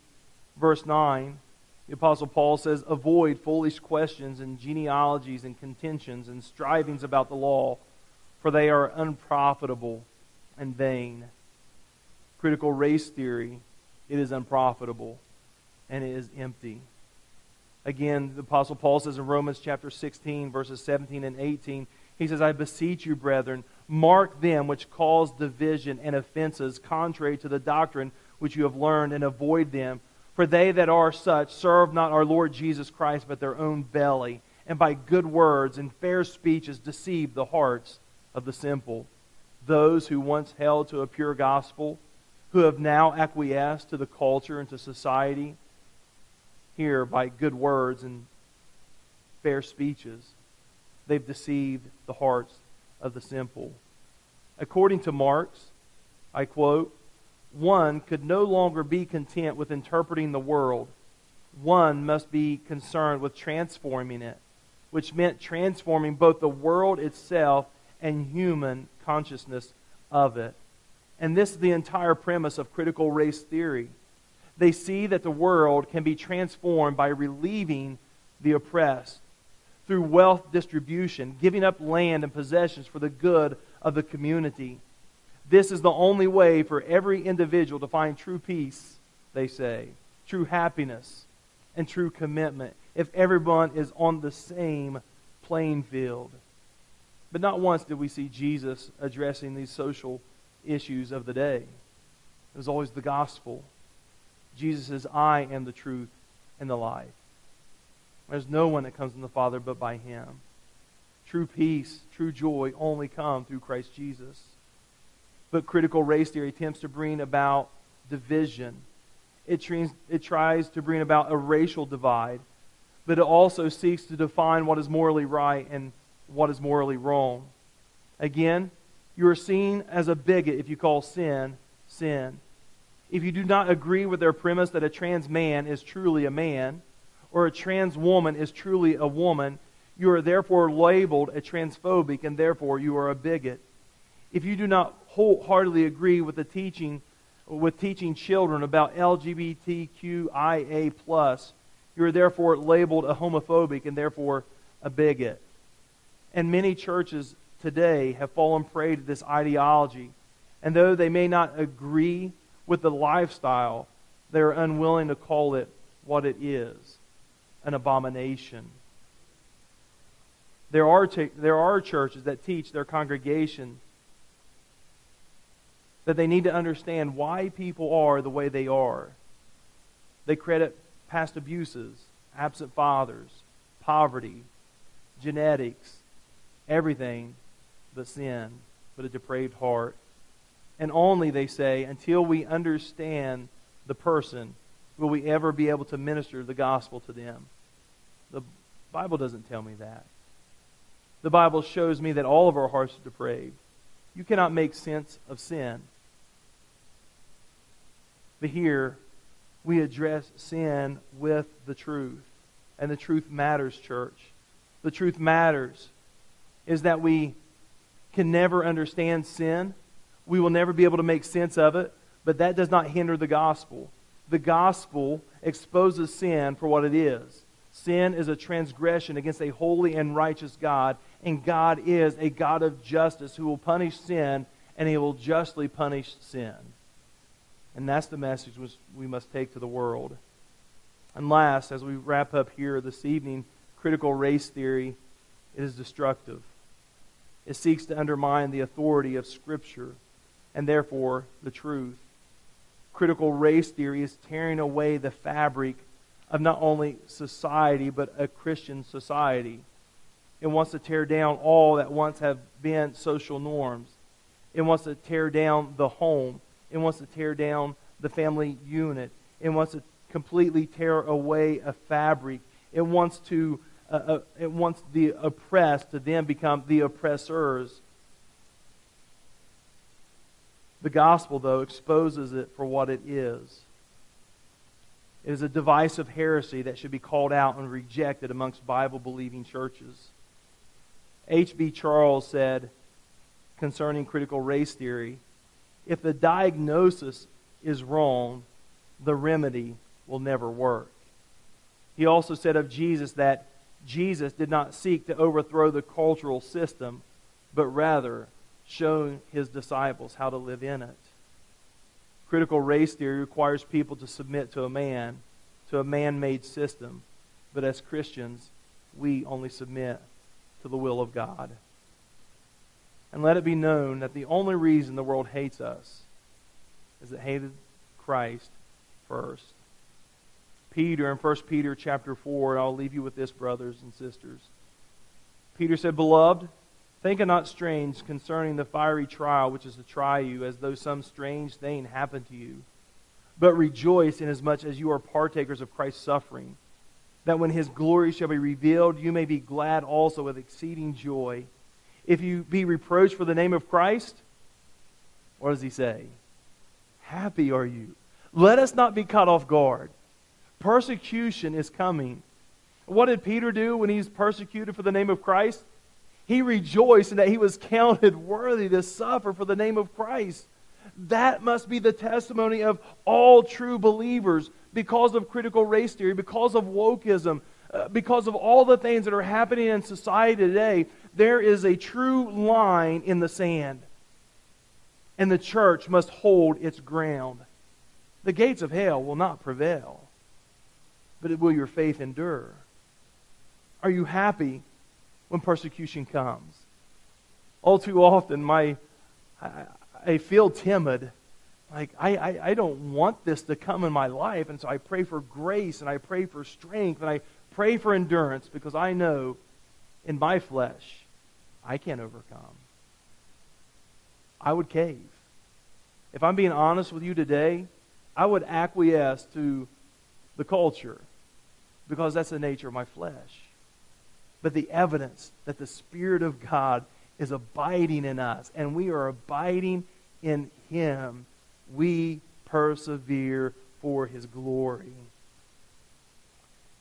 verse 9, the Apostle Paul says, "Avoid foolish questions and genealogies and contentions and strivings about the law, for they are unprofitable and vain." Critical race theory, it is unprofitable and it is empty. Again, the Apostle Paul says in Romans chapter 16, verses 17 and 18, he says, "I beseech you, brethren, mark them which cause division and offenses contrary to the doctrine which you have learned, and avoid them. For they that are such serve not our Lord Jesus Christ, but their own belly, and by good words and fair speeches deceive the hearts of the simple." Those who once held to a pure gospel, who have now acquiesced to the culture and to society, here by good words and fair speeches, they've deceived the hearts of the simple. According to Marx, I quote, "One could no longer be content with interpreting the world. One must be concerned with transforming it," which meant transforming both the world itself and human consciousness of it. And this is the entire premise of critical race theory. They see that the world can be transformed by relieving the oppressed through wealth distribution, giving up land and possessions for the good of the community. This is the only way for every individual to find true peace, they say, true happiness, and true commitment, if everyone is on the same playing field. But not once did we see Jesus addressing these social issues of the day. It was always the gospel. Jesus says, I am the truth and the life. There's no one that comes from the Father but by Him. True peace, true joy only come through Christ Jesus. But critical race theory attempts to bring about division. It tries to bring about a racial divide, but it also seeks to define what is morally right and what is morally wrong. Again, you are seen as a bigot if you call sin, sin. If you do not agree with their premise that a trans man is truly a man, or a trans woman is truly a woman, you are therefore labeled a transphobic, and therefore you are a bigot. If you do not wholeheartedly agree with the teaching, with teaching children about LGBTQIA+, you are therefore labeled a homophobic and therefore a bigot. And many churches today have fallen prey to this ideology. And though they may not agree with the lifestyle, they are unwilling to call it what it is, an abomination. There are churches that teach their congregation that they need to understand why people are the way they are. They credit past abuses, absent fathers, poverty, genetics, everything but sin, but a depraved heart. And only, they say, until we understand the person, will we ever be able to minister the gospel to them. The Bible doesn't tell me that. The Bible shows me that all of our hearts are depraved. You cannot make sense of sin. But here, we address sin with the truth. And the truth matters, church. The truth matters is that we can never understand sin. We will never be able to make sense of it, but that does not hinder the gospel. The gospel exposes sin for what it is. Sin is a transgression against a holy and righteous God, and God is a God of justice who will punish sin, and He will justly punish sin. And that's the message we must take to the world. And last, as we wrap up here this evening, critical race theory is destructive. It seeks to undermine the authority of Scripture and therefore the truth. Critical race theory is tearing away the fabric of not only society, but a Christian society. It wants to tear down all that once have been social norms. It wants to tear down the home. It wants to tear down the family unit. It wants to completely tear away a fabric. It wants the oppressed to then become the oppressors. The gospel, though, exposes it for what it is. It is a divisive heresy that should be called out and rejected amongst Bible-believing churches. H.B. Charles said concerning critical race theory, if the diagnosis is wrong, the remedy will never work. He also said of Jesus that Jesus did not seek to overthrow the cultural system, but rather showing His disciples how to live in it. Critical race theory requires people to submit to a man-made system. But as Christians, we only submit to the will of God. And let it be known that the only reason the world hates us is it hated Christ first. Peter in 1 Peter chapter 4, and I'll leave you with this, brothers and sisters. Peter said, Beloved, think it not strange concerning the fiery trial which is to try you, as though some strange thing happened to you. But rejoice inasmuch as you are partakers of Christ's suffering, that when His glory shall be revealed, you may be glad also with exceeding joy. If you be reproached for the name of Christ, what does he say? Happy are you. Let us not be caught off guard. Persecution is coming. What did Peter do when he's persecuted for the name of Christ? He rejoiced in that he was counted worthy to suffer for the name of Christ. That must be the testimony of all true believers because of critical race theory, because of wokeism, because of all the things that are happening in society today. There is a true line in the sand, and the church must hold its ground. The gates of hell will not prevail. But will your faith endure? Are you happy when persecution comes? all too often I feel timid. Like, I don't want this to come in my life. And so I pray for grace, and I pray for strength, and I pray for endurance, because I know in my flesh I can't overcome. I would cave. If I'm being honest with you today, I would acquiesce to the culture, because that's the nature of my flesh. But the evidence that the Spirit of God is abiding in us, and we are abiding in Him, we persevere for His glory.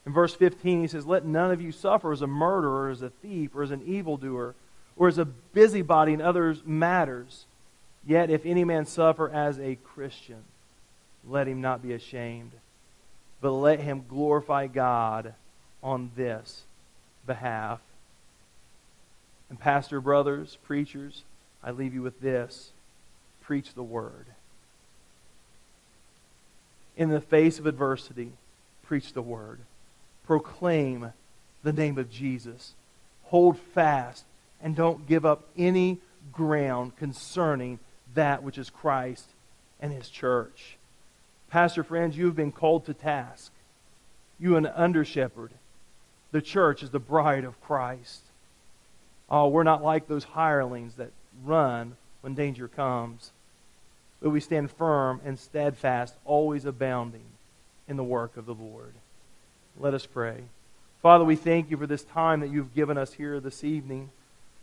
In verse 15, he says, "Let none of you suffer as a murderer, as a thief, or as an evildoer, or as a busybody in others' matters. Yet if any man suffer as a Christian, let him not be ashamed, but let him glorify God on this behalf." And pastor brothers, preachers, I leave you with this. Preach the Word. In the face of adversity, preach the Word. Proclaim the name of Jesus. Hold fast and don't give up any ground concerning that which is Christ and His church. Pastor friends, you have been called to task. You an under-shepherd. The church is the bride of Christ. Oh, we're not like those hirelings that run when danger comes. But we stand firm and steadfast, always abounding in the work of the Lord. Let us pray. Father, we thank you for this time that you've given us here this evening.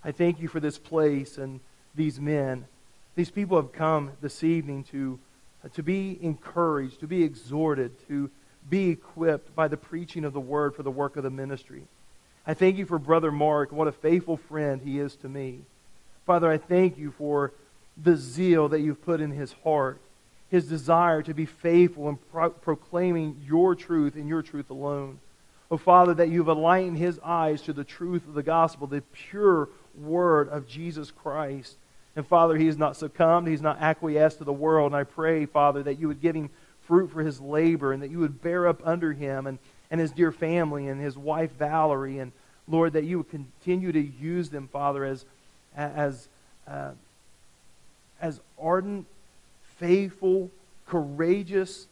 I thank you for this place and these men. These people have come this evening to be encouraged, to be exhorted, to be equipped by the preaching of the Word for the work of the ministry. I thank you for Brother Mark, what a faithful friend he is to me. Father, I thank you for the zeal that you've put in his heart, his desire to be faithful in proclaiming your truth and your truth alone. Oh, Father, that you've enlightened his eyes to the truth of the gospel, the pure Word of Jesus Christ. And Father, he has not succumbed, he's not acquiesced to the world. And I pray, Father, that you would give him fruit for his labor, and that you would bear up under him and his dear family and his wife Valerie. And Lord, that you would continue to use them, Father, as ardent, faithful, courageous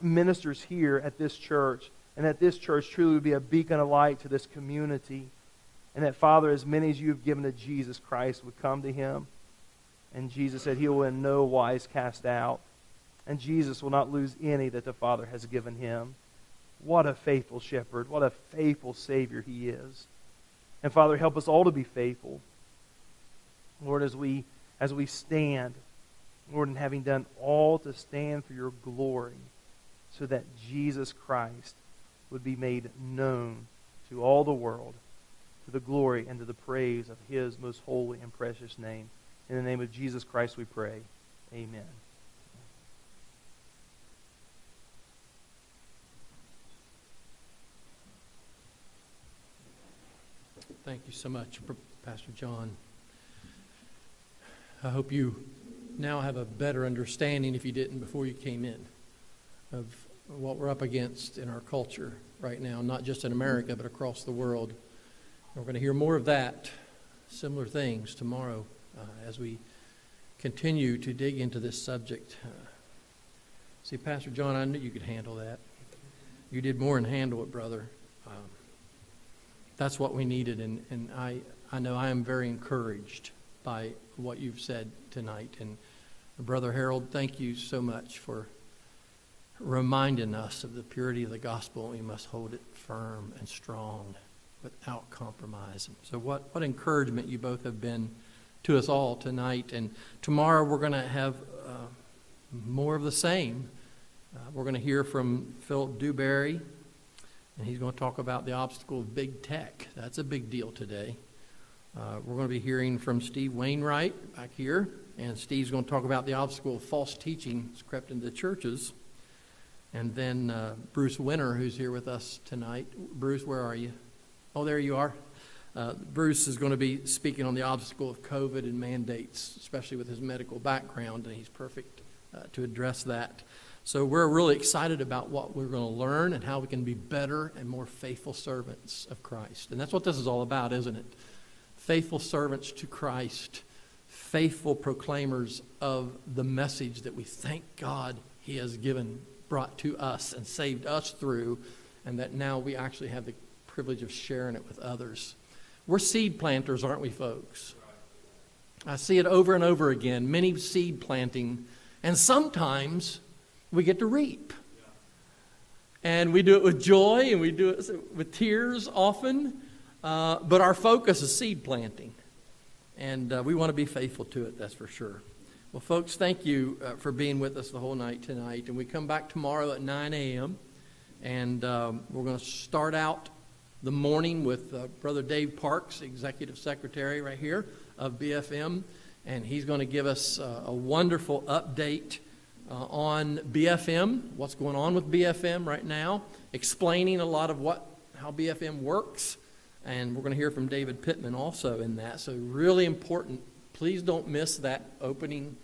ministers here at this church, and that this church truly would be a beacon of light to this community. And that, Father, as many as you have given to Jesus Christ would come to him. And Jesus said he will in no wise cast out. And Jesus will not lose any that the Father has given him. What a faithful shepherd. What a faithful Savior he is. And, Father, help us all to be faithful. Lord, as we stand, Lord, and having done all to stand for your glory, so that Jesus Christ would be made known to all the world, to the glory and to the praise of His most holy and precious name. In the name of Jesus Christ we pray. Amen. Thank you so much, Pastor John. I hope you now have a better understanding, if you didn't before you came in, of what we're up against in our culture right now, not just in America, but across the world. We're going to hear more of that, similar things, tomorrow as we continue to dig into this subject. See, Pastor John, I knew you could handle that. You did more than handle it, brother. That's what we needed, and I know I am very encouraged by what you've said tonight. And Brother Harold, thank you so much for reminding us of the purity of the gospel. We must hold it firm and strong, without compromise. So what encouragement you both have been to us all tonight. And tomorrow we're going to have more of the same. We're going to hear from Philip Dewberry, and he's going to talk about the obstacle of big tech. That's a big deal today. We're going to be hearing from Steve Wainwright back here, and Steve's going to talk about the obstacle of false teaching that's crept into the churches. And then Bruce Winter, who's here with us tonight. Bruce, where are you? Oh, there you are. Bruce is going to be speaking on the obstacle of COVID and mandates, especially with his medical background, and he's perfect to address that. So we're really excited about what we're going to learn and how we can be better and more faithful servants of Christ. And that's what this is all about, isn't it? faithful servants to Christ, faithful proclaimers of the message that we thank God he has given, brought to us and saved us through, and that now we actually have the privilege of sharing it with others. We're seed planters, aren't we, folks? I see it over and over again, many seed planting, and sometimes we get to reap. And we do it with joy, and we do it with tears often, but our focus is seed planting, and we want to be faithful to it, that's for sure. Well, folks, thank you for being with us the whole night tonight, and we come back tomorrow at 9 a.m., and we're going to start out the morning with Brother Dave Parks, Executive Secretary right here of BFM, and he's going to give us a wonderful update on BFM, what's going on with BFM right now, explaining a lot of how BFM works, and we're going to hear from David Pittman also in that. So really important. Please don't miss that opening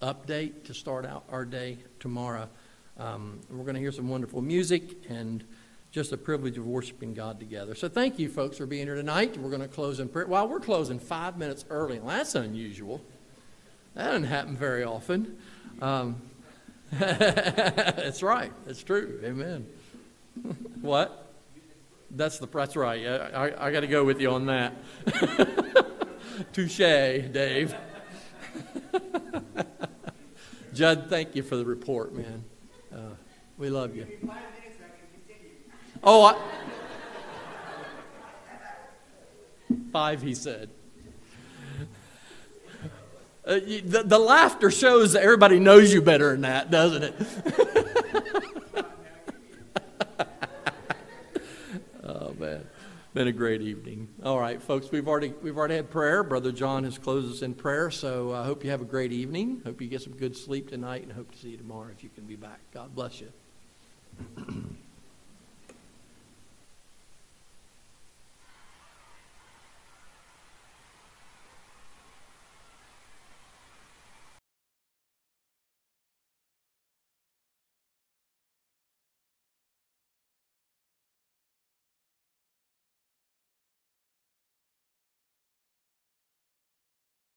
update to start out our day tomorrow. We're going to hear some wonderful music and just the privilege of worshiping God together. So thank you, folks, for being here tonight. We're going to close in prayer. Well, we're closing 5 minutes early. Well, that's unusual. That doesn't happen very often. That's right. That's true. Amen. What? That's right. I got to go with you on that. Touche, Dave. Judd, thank you for the report, man. We love you. Oh, 5, he said. The laughter shows that everybody knows you better than that, doesn't it? Oh man, been a great evening. All right, folks, we've already had prayer. Brother John has closed us in prayer, so I hope you have a great evening. Hope you get some good sleep tonight, and hope to see you tomorrow if you can be back. God bless you.